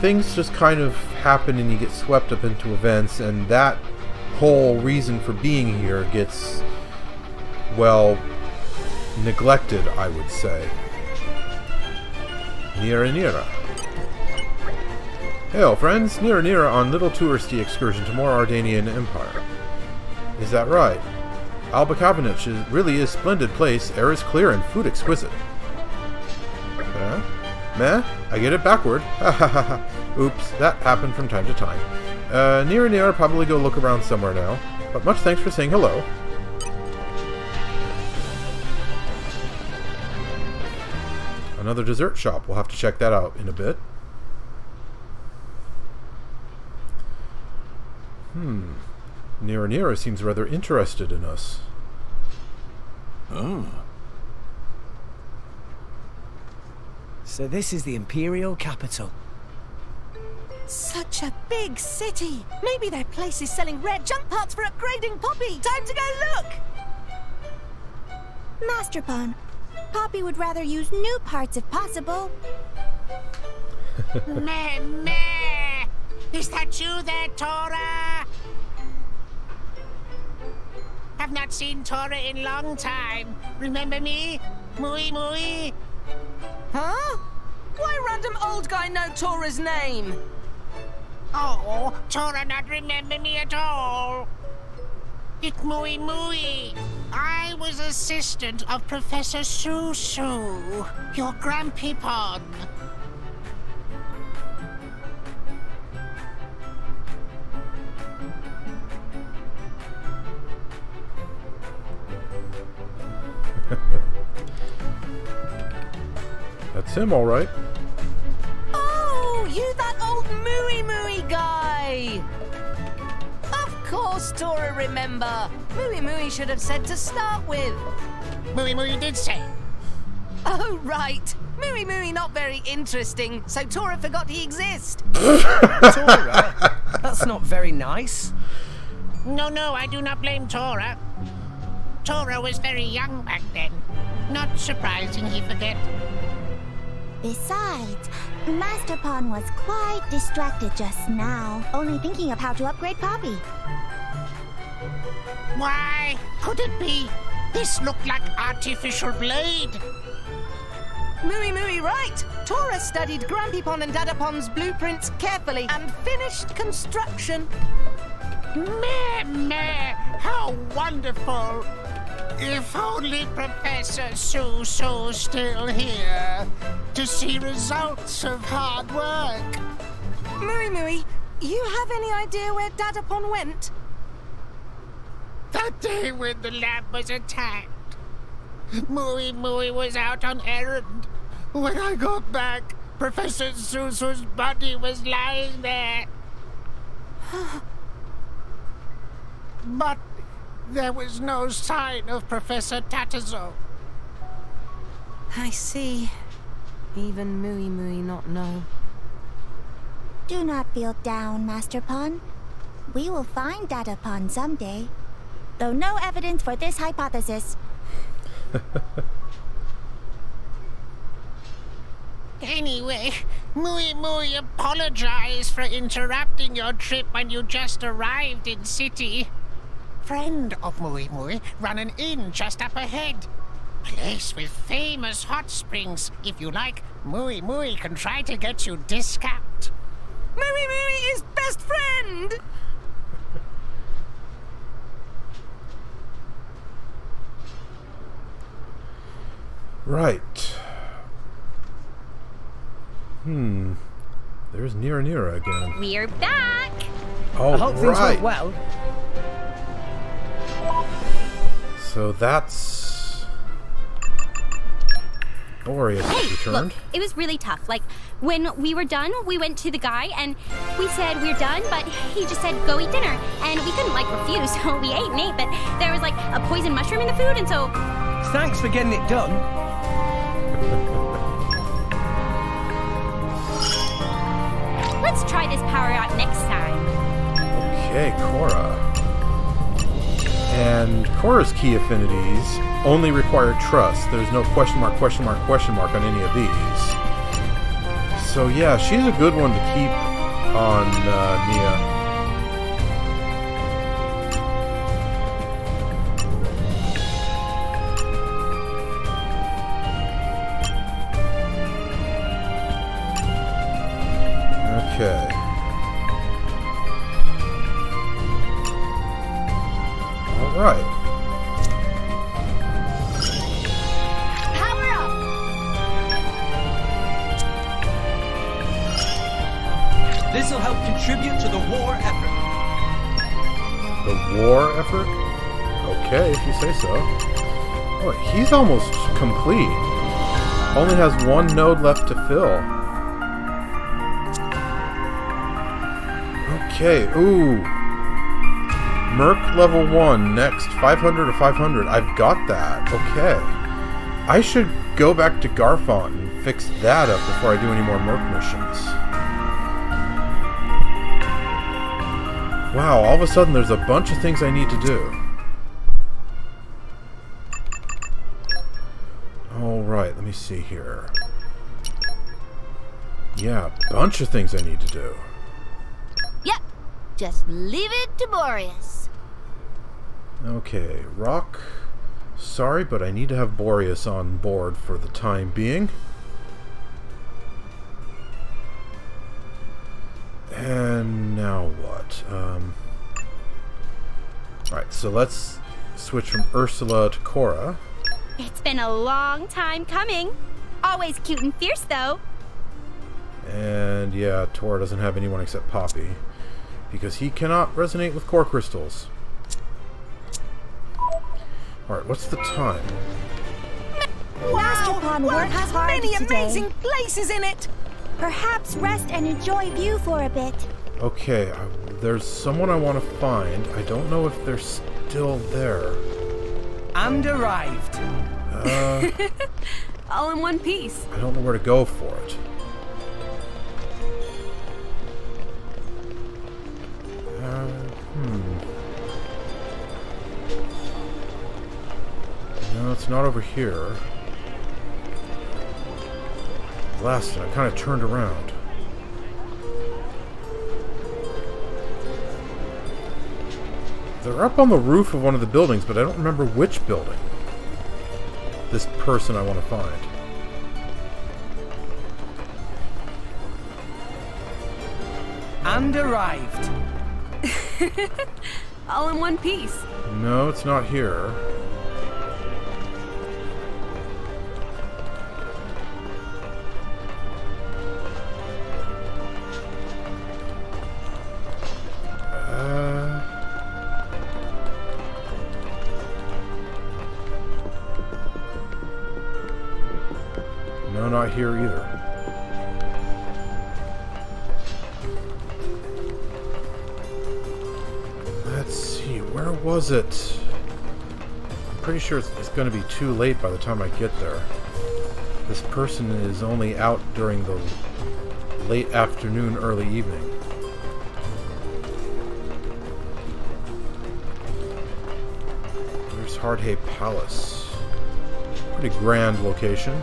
Things just kind of happen and you get swept up into events, and that whole reason for being here gets, well, neglected, I would say. Nira Nira. Hello friends, Nira Nira on little touristy excursion to Mor Ardanian Empire. Is that right? Alba Cavanich is, really is splendid place, air is clear and food exquisite. Huh? Meh? I get it backward. Ha ha ha ha. Oops, that happened from time to time. Uh, Nira Nira, probably go look around somewhere now. But much thanks for saying hello. Another dessert shop. We'll have to check that out in a bit. Hmm. Nira Nira seems rather interested in us. Oh. So this is the Imperial capital. Such a big city! Maybe their place is selling rare junk parts for upgrading Poppy! Time to go look! Masterpon, Poppy would rather use new parts if possible. Meh meh! Is that you there, Tora? I've not seen Tora in long time. Remember me? Muimui? Huh? Why random old guy know Tora's name? Oh, Tora not remember me at all. It's Muimui. I was assistant of Professor Soosoo, your Grampy Pon. That's him, all right. Oh, you that old Muimui guy! Of course, Tora, remember. Muimui should have said to start with. Muimui did say. Oh, right. Muimui not very interesting, so Tora forgot he exists. Tora? That's not very nice. No, no, I do not blame Tora. Tora was very young back then. Not surprising he forget. Besides, Masterpon was quite distracted just now, only thinking of how to upgrade Poppy. Why could it be? This looked like artificial blade. Mui Mui, right! Tora studied Grampypon and Dadapon's blueprints carefully and finished construction. Meh meh, how wonderful! If only Professor Soosoo still here to see results of hard work. Muimui, you have any idea where Dadapon went? That day when the lab was attacked, Muimui was out on errand. When I got back, Professor Soosoo's body was lying there. But there was no sign of Professor Tatazo. I see. Even Muimui not know. Do not feel down, Masterpon. We will find Dadapon someday. Though no evidence for this hypothesis. Anyway, Muimui apologized for interrupting your trip when you just arrived in city. Friend of Muimui run an inn just up ahead. Place with famous hot springs. If you like, Muimui can try to get you discount. Muimui is best friend! Right. Hmm. There's Nira Nira again. We're back! All I hope right. Things went well. So that's Boreas hey, returned. Look, it was really tough. Like, when we were done, we went to the guy and we said we're done, but he just said go eat dinner. And we couldn't, like, refuse, so we ate and ate, but there was, like, a poison mushroom in the food, and so... Thanks for getting it done. Let's try this power out next time. Okay, Cora. and Cora's key affinities only require trust. There's no question mark, question mark, question mark on any of these. So yeah, she's a good one to keep on uh, Nia. Okay. All right. Power up. This will help contribute to the war effort. The war effort? Okay, if you say so. Boy, he's almost complete. Only has one node left to fill. Okay, ooh. Merc level one, next, five hundred to five hundred. I've got that. Okay. I should go back to Garfon and fix that up before I do any more Merc missions. Wow, all of a sudden there's a bunch of things I need to do. Alright, let me see here. Yeah, a bunch of things I need to do. Yep, just leave it to Boreas. Okay, Rock. Sorry, but I need to have Boreas on board for the time being. And now what? Um, Alright, so let's switch from Ursula to Cora. It's been a long time coming. Always cute and fierce, though. And yeah, Tora doesn't have anyone except Poppy, because he cannot resonate with core crystals. Alright, what's the time? Wow! World has many amazing places in it! Perhaps rest and enjoy view for a bit. Okay, I, there's someone I want to find. I don't know if they're still there. I'm derived. Uh, All in one piece. I don't know where to go for it. Uh, hmm... No, it's not over here. Last time, I kind of turned around. They're up on the roof of one of the buildings, but I don't remember which building. This person I want to find. I'm derived. All in one piece. No, it's not here. Here either. Let's see, where was it? I'm pretty sure it's, it's going to be too late by the time I get there. This person is only out during the late afternoon, early evening. There's Hardhay Palace. Pretty grand location.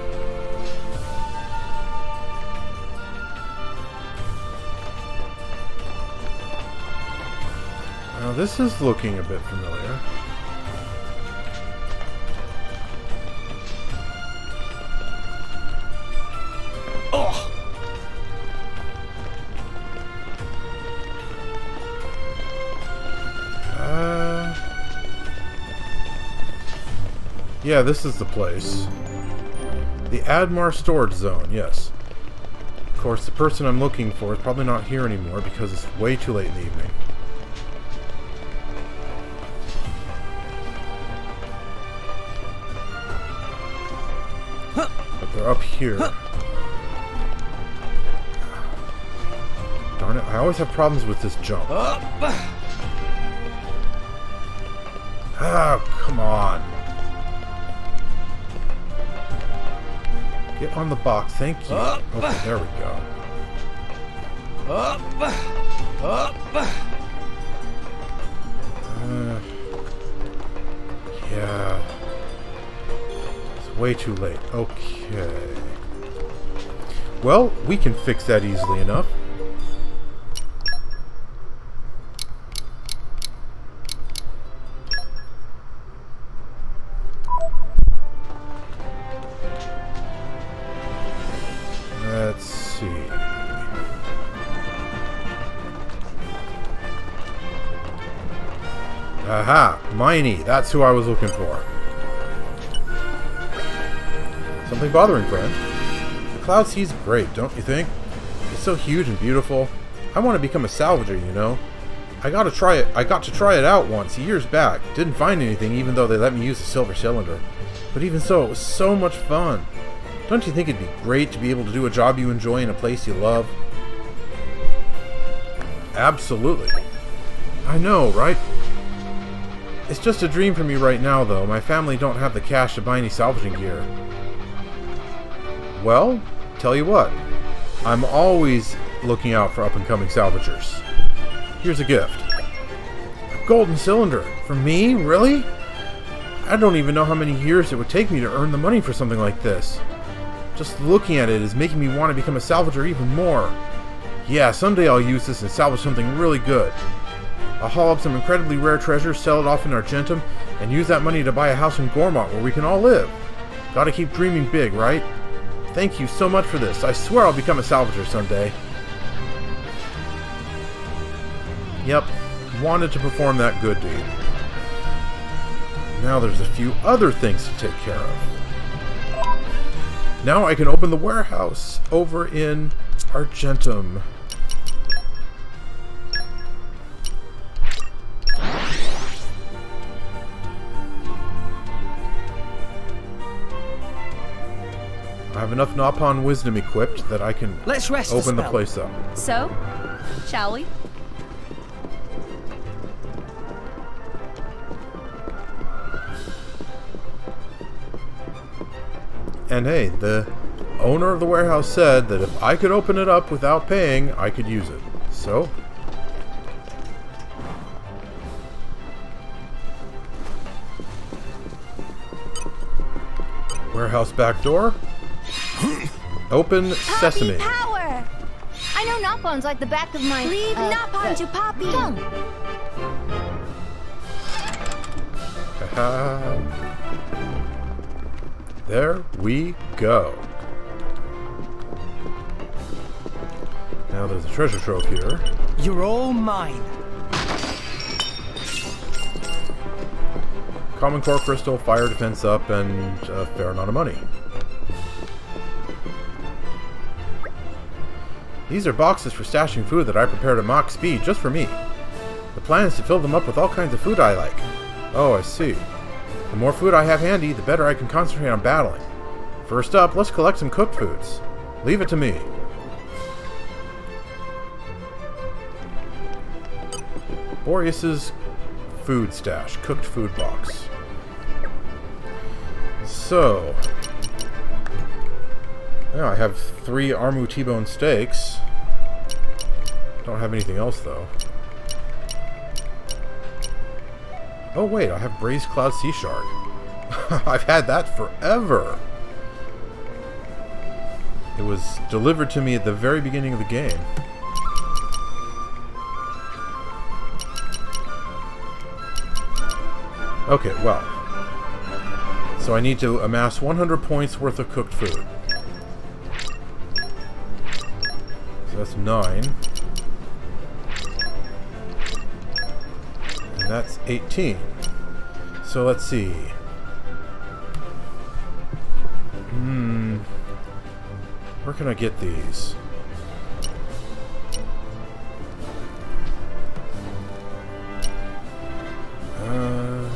Now this is looking a bit familiar. Oh. Uh, yeah, this is the place. The Admar Storage Zone, yes. Of course, the person I'm looking for is probably not here anymore because it's way too late in the evening. Up here. Huh. Darn it, I always have problems with this jump. Up. Oh, come on. Get on the box, thank you. Up. Okay, there we go. Up. Up. Uh, Yeah. It's way too late. Okay. Well, we can fix that easily enough. Aha! Miney! That's who I was looking for. Something bothering, friend. The cloud sea's great, don't you think? It's so huge and beautiful. I want to become a salvager, you know? I gotta try it. I got to try it out once, years back. Didn't find anything, even though they let me use the silver cylinder. But even so, it was so much fun. Don't you think it'd be great to be able to do a job you enjoy in a place you love? Absolutely. I know, right? It's just a dream for me right now, though. My family don't have the cash to buy any salvaging gear. Well, tell you what. I'm always looking out for up-and-coming salvagers. Here's a gift. A golden cylinder. For me? Really? I don't even know how many years it would take me to earn the money for something like this. Just looking at it is making me want to become a salvager even more. Yeah, someday I'll use this and salvage something really good. I'll haul up some incredibly rare treasure, sell it off in Argentum, and use that money to buy a house in Gourmont where we can all live. Gotta keep dreaming big, right? Thank you so much for this. I swear I'll become a salvager someday. Yep, wanted to perform that good deed. Now there's a few other things to take care of. Now I can open the warehouse over in Argentum. I have enough Nopon wisdom equipped that I can Let's rest open the, the place up. So, shall we? And hey, the owner of the warehouse said that if I could open it up without paying, I could use it. So, warehouse back door. Open sesame. Poppy power! I know Nopon's like the back of my... Leave uh, Nopon uh, to Poppy! Come! Haha. There we go. Now there's a treasure trove here. You're all mine. Common core crystal, fire defense up, and a fair amount of money. These are boxes for stashing food that I prepared at max speed just for me. The plan is to fill them up with all kinds of food I like. Oh, I see. The more food I have handy, the better I can concentrate on battling. First up, let's collect some cooked foods. Leave it to me. Boreas's food stash, cooked food box. So... yeah, I have three Armu T-bone steaks. Don't have anything else, though. Oh, wait, I have Braised Cloud Sea Shark. I've had that forever. It was delivered to me at the very beginning of the game. Okay, well. So I need to amass one hundred points worth of cooked food. That's nine. And that's eighteen. So let's see. Hmm. Where can I get these? Uh.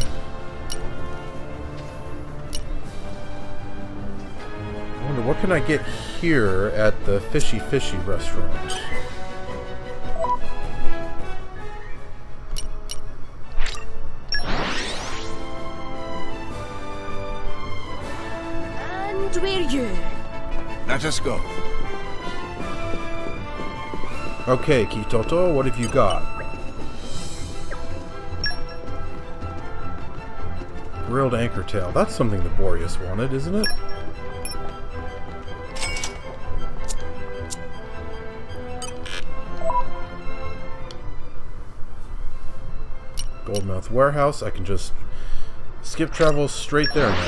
I wonder what can I get here? Here at the Fishy Fishy restaurant. And we're here. Let us go. Okay, Kitoto, what have you got? Grilled anchor tail. That's something the Boreas wanted, isn't it? Goldmouth Warehouse. I can just skip travel straight there now.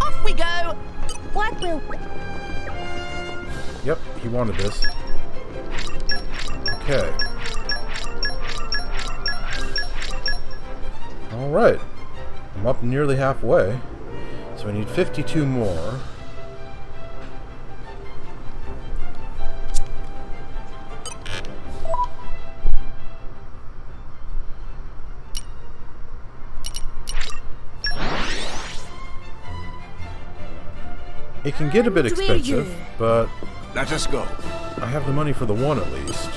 Off we go! What will... Yep, he wanted this. Okay. Alright. I'm up nearly halfway. So I need fifty-two more. It can get a bit expensive, but... Let us go. I have the money for the one, at least.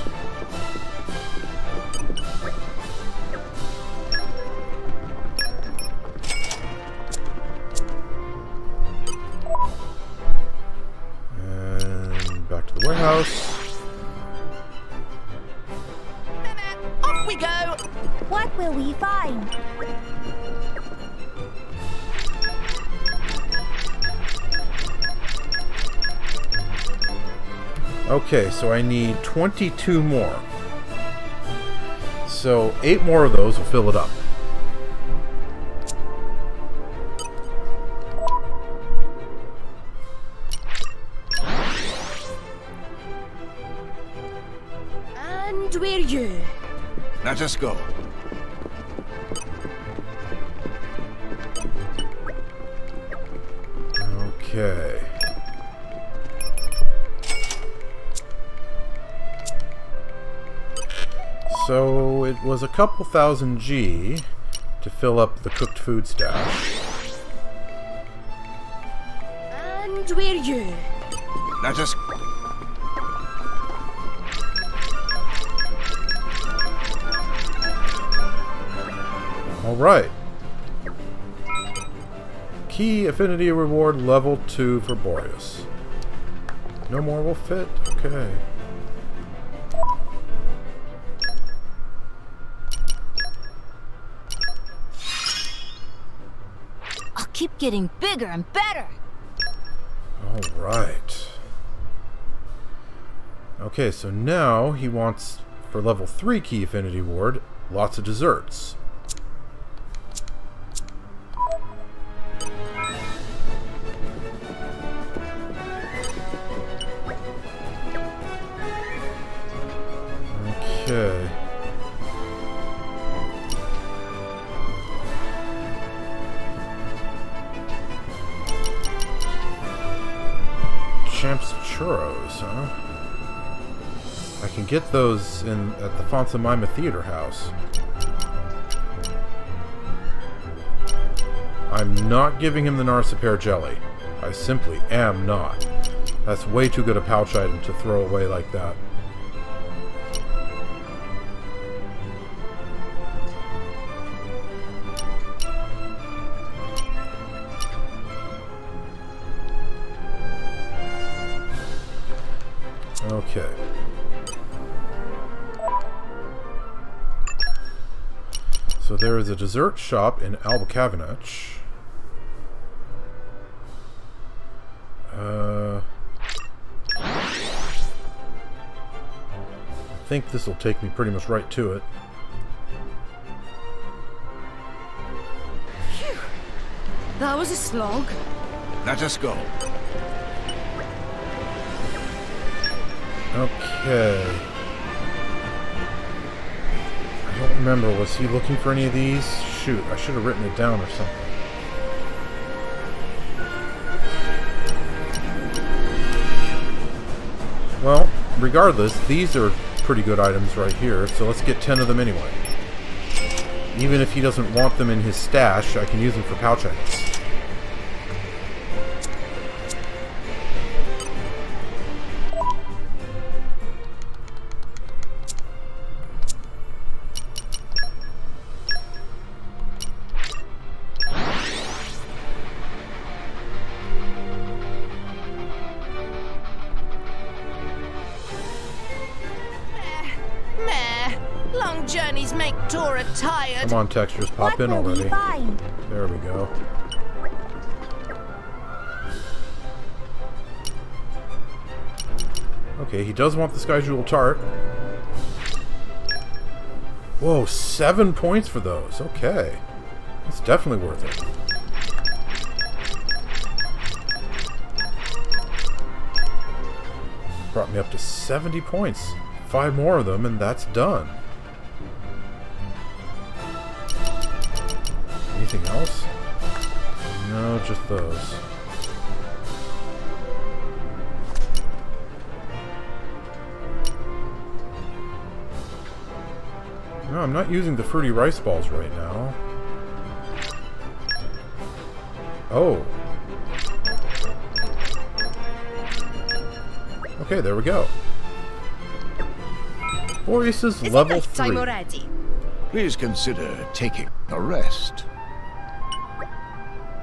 And back to the warehouse. Off we go! What will we find? Okay, so I need twenty-two more. So eight more of those will fill it up. And we're you. Let us go. Okay. So it was a couple thousand G to fill up the cooked food stash. And we're you. Let us. All right. Key affinity reward level two for Boreas. No more will fit. Okay. Keep getting bigger and better. All right. Okay, so now he wants for level three key affinity ward, lots of desserts. Okay. Champs churros, huh? I can get those in at the Fontsamaima Theater House. I'm not giving him the Narcipair jelly. I simply am not. That's way too good a pouch item to throw away like that. Okay. So there is a dessert shop in Alba Cavanich. Uh, I think this will take me pretty much right to it. Phew. That was a slog. Let us go. Okay. I don't remember. Was he looking for any of these? Shoot, I should have written it down or something. Well, regardless, these are pretty good items right here, so let's get ten of them anyway. Even if he doesn't want them in his stash, I can use them for pouch items. Journeys make two. You're a tired. Come on, textures, pop in already. There we go. Okay, he does want the Sky Jewel Tart. Whoa, seven points for those. Okay. That's definitely worth it. Brought me up to seventy points. Five more of them, and that's done. Anything else? No, just those. No, I'm not using the fruity rice balls right now. Oh. Okay, there we go. Boreas is level three. Please consider taking a rest.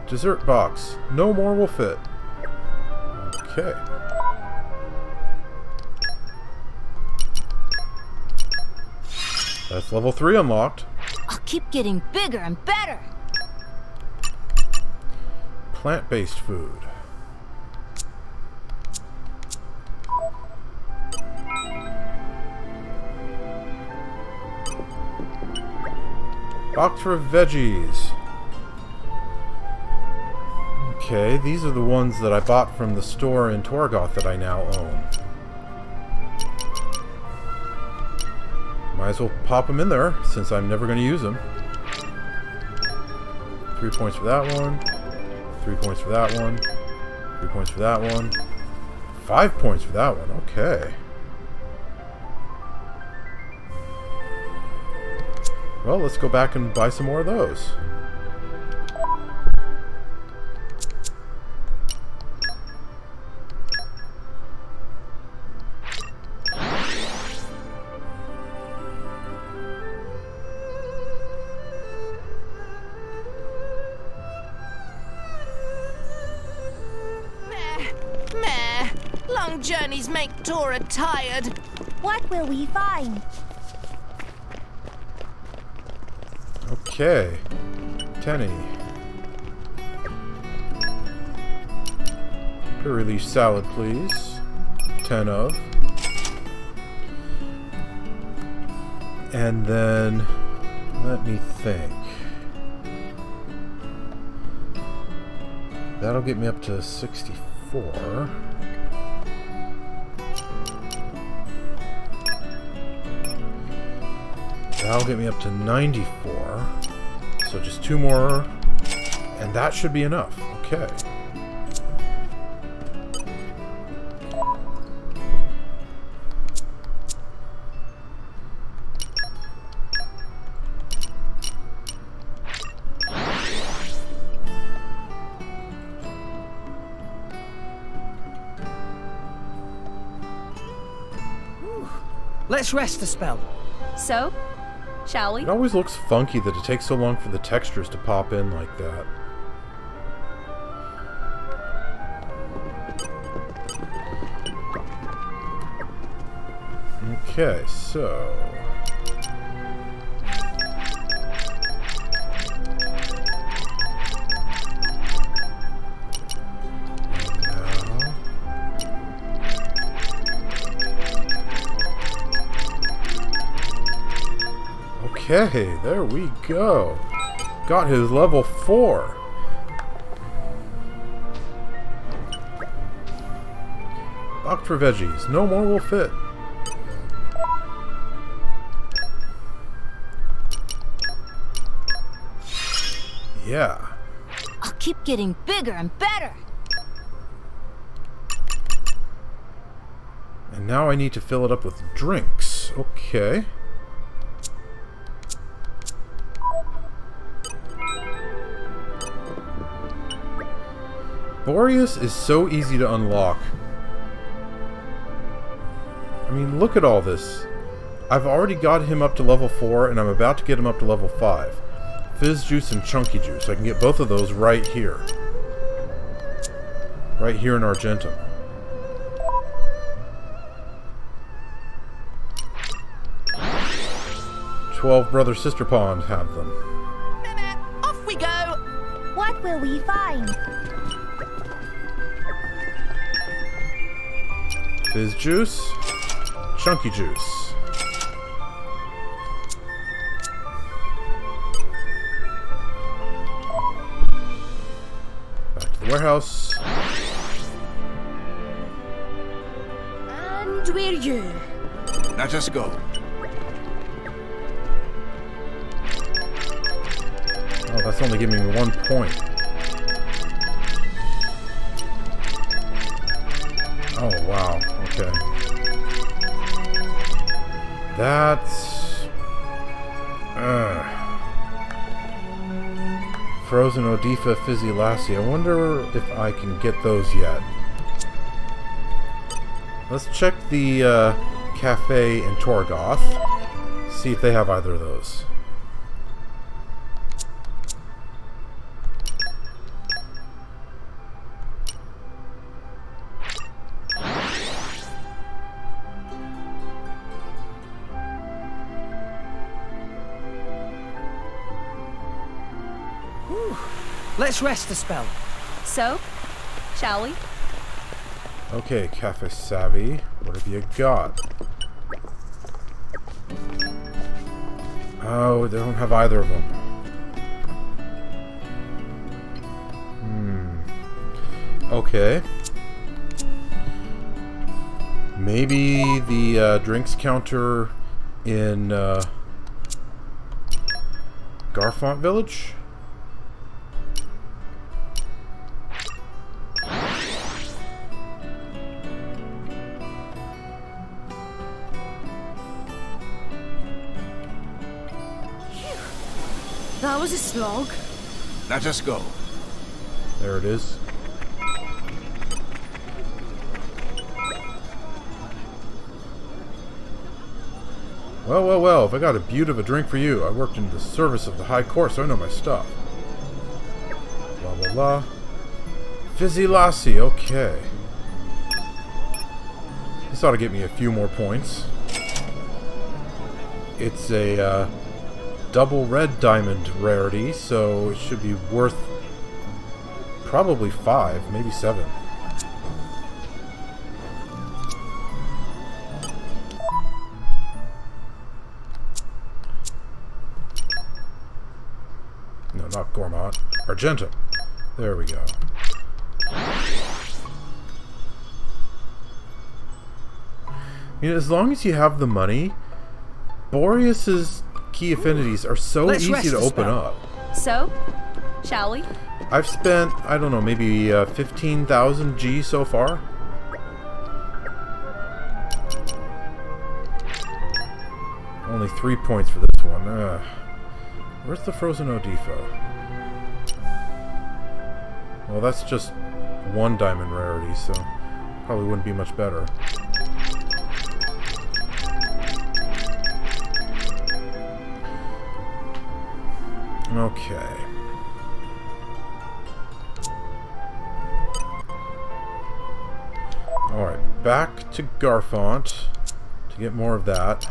Dessert box. No more will fit. Okay. That's level three unlocked. I'll keep getting bigger and better. Plant-based food. Box for veggies. Okay, these are the ones that I bought from the store in Torgoth that I now own. Might as well pop them in there, since I'm never going to use them. Three points for that one. Three points for that one. Three points for that one. Five points for that one. Okay. Well, let's go back and buy some more of those. Journeys make Tora tired. What will we find? Okay. Tenny. Pure leaf salad, please. Ten of. And then, let me think. That'll get me up to sixty-four. That'll get me up to ninety-four, so just two more, and that should be enough. Okay. Ooh. Let's rest a spell. So? Shall we? It always looks funky that it takes so long for the textures to pop in like that. Okay, so... Okay, there we go. Got his level four. Box for veggies. No more will fit. Yeah. I'll keep getting bigger and better. And now I need to fill it up with drinks. Okay. Boreas is so easy to unlock. I mean, look at all this. I've already got him up to level four, and I'm about to get him up to level five. Fizz Juice and Chunky Juice. I can get both of those right here. Right here in Argentum. twelve brother sister pond have them. Off we go. What will we find? Fizz Juice, Chunky Juice. Back to the warehouse. And we're you. Let us go. Oh, that's only giving me one point. Oh, wow. Okay. That's... Ugh. Frozen Odifa Fizzy Lassie. I wonder if I can get those yet. Let's check the uh, cafe in Torgoth. See if they have either of those. Let's rest the spell. So, shall we? Okay, Cafe Savvy, what have you got? Oh, they don't have either of them. Hmm. Okay. Maybe the uh, drinks counter in uh, Garfon Village? That was a slog. Let us go. There it is. Well, well, well, if I got a beaut of a drink for you. I worked in the service of the high court, so I know my stuff. Blah, blah, blah. Fizzy Lassie, okay. This ought to get me a few more points. It's a, uh... double red diamond rarity, so it should be worth probably five, maybe seven. No, not Gourmont. Argentum. There we go. I mean, as long as you have the money, Boreas is... key affinities are so Let's easy to open up. So, shall we? I've spent, I don't know, maybe uh, fifteen thousand G so far. Only three points for this one. Uh, where's the Frozen Odifa? Well, that's just one diamond rarity, so probably wouldn't be much better. Okay. Alright, back to Garfont to get more of that.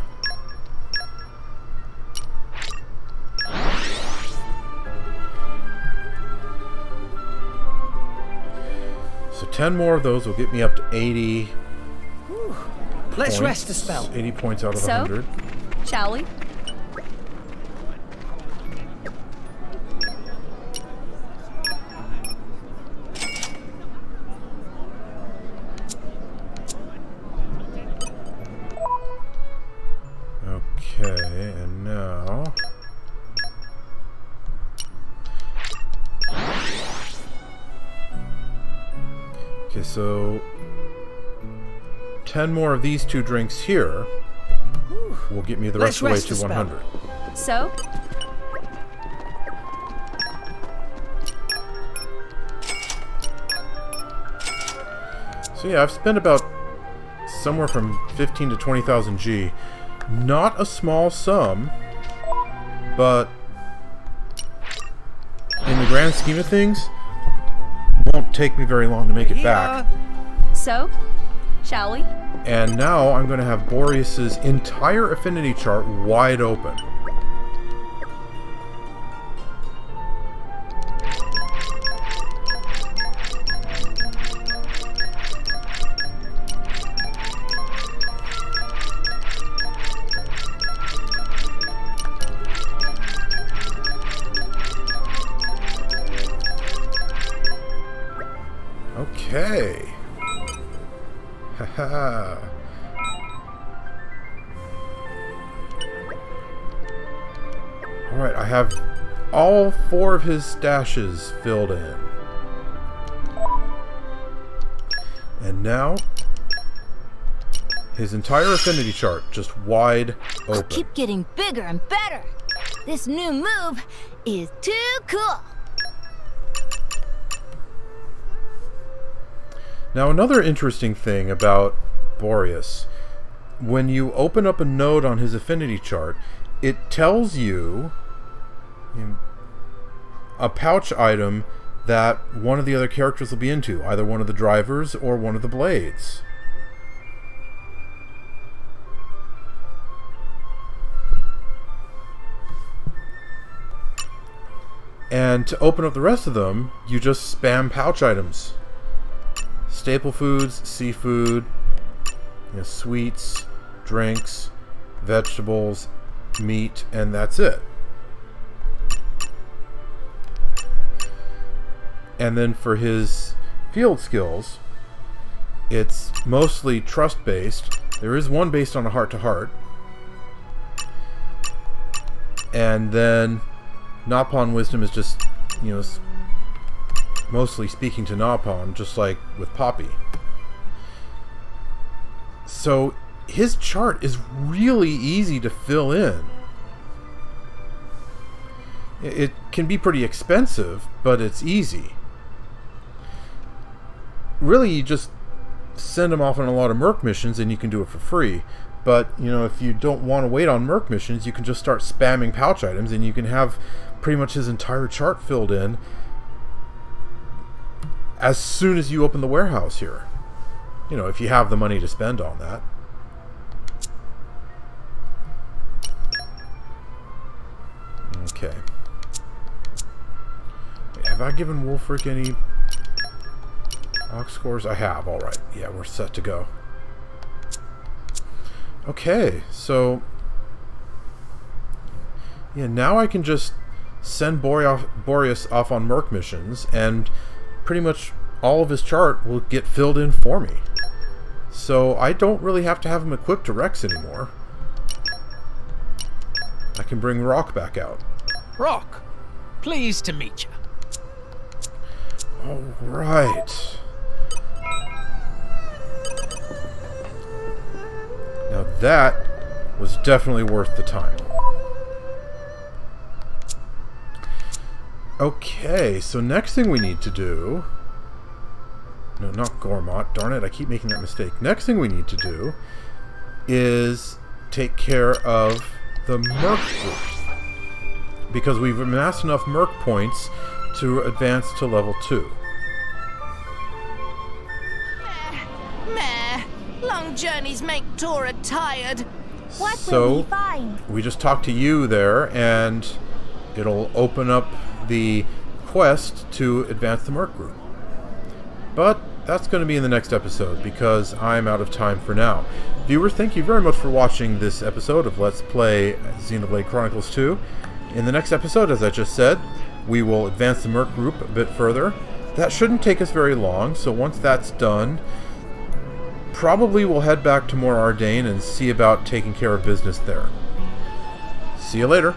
So ten more of those will get me up to eighty. Ooh, let's rest the spell. eighty points out of so, one hundred. Shall we? So, ten more of these two drinks here will get me the rest of the way to one hundred. So? So yeah, I've spent about somewhere from fifteen to twenty thousand G. Not a small sum, but in the grand scheme of things, won't take me very long to make it back. So, shall we? And now I'm going to have Boreas's entire affinity chart wide open. Ha ha. Alright, I have all four of his stashes filled in. And now, his entire affinity chart just wide open. I'll keep getting bigger and better. This new move is too cool. Now, another interesting thing about Boreas, when you open up a node on his affinity chart, it tells you a pouch item that one of the other characters will be into, either one of the drivers or one of the blades. And to open up the rest of them, you just spam pouch items. Staple foods, seafood, you know, sweets, drinks, vegetables, meat, and that's it. And then for his field skills, it's mostly trust-based. There is one based on a heart-to-heart. And then Nopon Wisdom is just, you know, mostly speaking to Nopon, just like with Poppy. So his chart is really easy to fill in. It can be pretty expensive, but it's easy. Really, you just send them off on a lot of Merc missions and you can do it for free. But, you know, if you don't want to wait on Merc missions, you can just start spamming pouch items and you can have pretty much his entire chart filled in as soon as you open the warehouse here. You know, if you have the money to spend on that. Okay. Wait, have I given Wolfric any Ox scores? I have. All right. Yeah, we're set to go. Okay, so yeah, now I can just send Boreas, Boreas off on Merc missions, and pretty much all of his chart will get filled in for me. So I don't really have to have him equipped to Rex anymore. I can bring Rock back out. Rock, pleased to meet you. All right. Now that was definitely worth the time. Okay, so next thing we need to do... No, not Gourmont. Darn it, I keep making that mistake. Next thing we need to do is take care of the Merc Group, because we've amassed enough Merc points to advance to level two. Meh, meh. Long journeys make Tora tired. What so, will we find? We just talked to you there, and it'll open up the quest to advance the Merc Group. But that's going to be in the next episode, because I'm out of time for now. Viewers, thank you very much for watching this episode of Let's Play Xenoblade Chronicles two. In the next episode, as I just said, we will advance the Merc Group a bit further. That shouldn't take us very long, so once that's done, probably we'll head back to Mor Ardain and see about taking care of business there. See you later!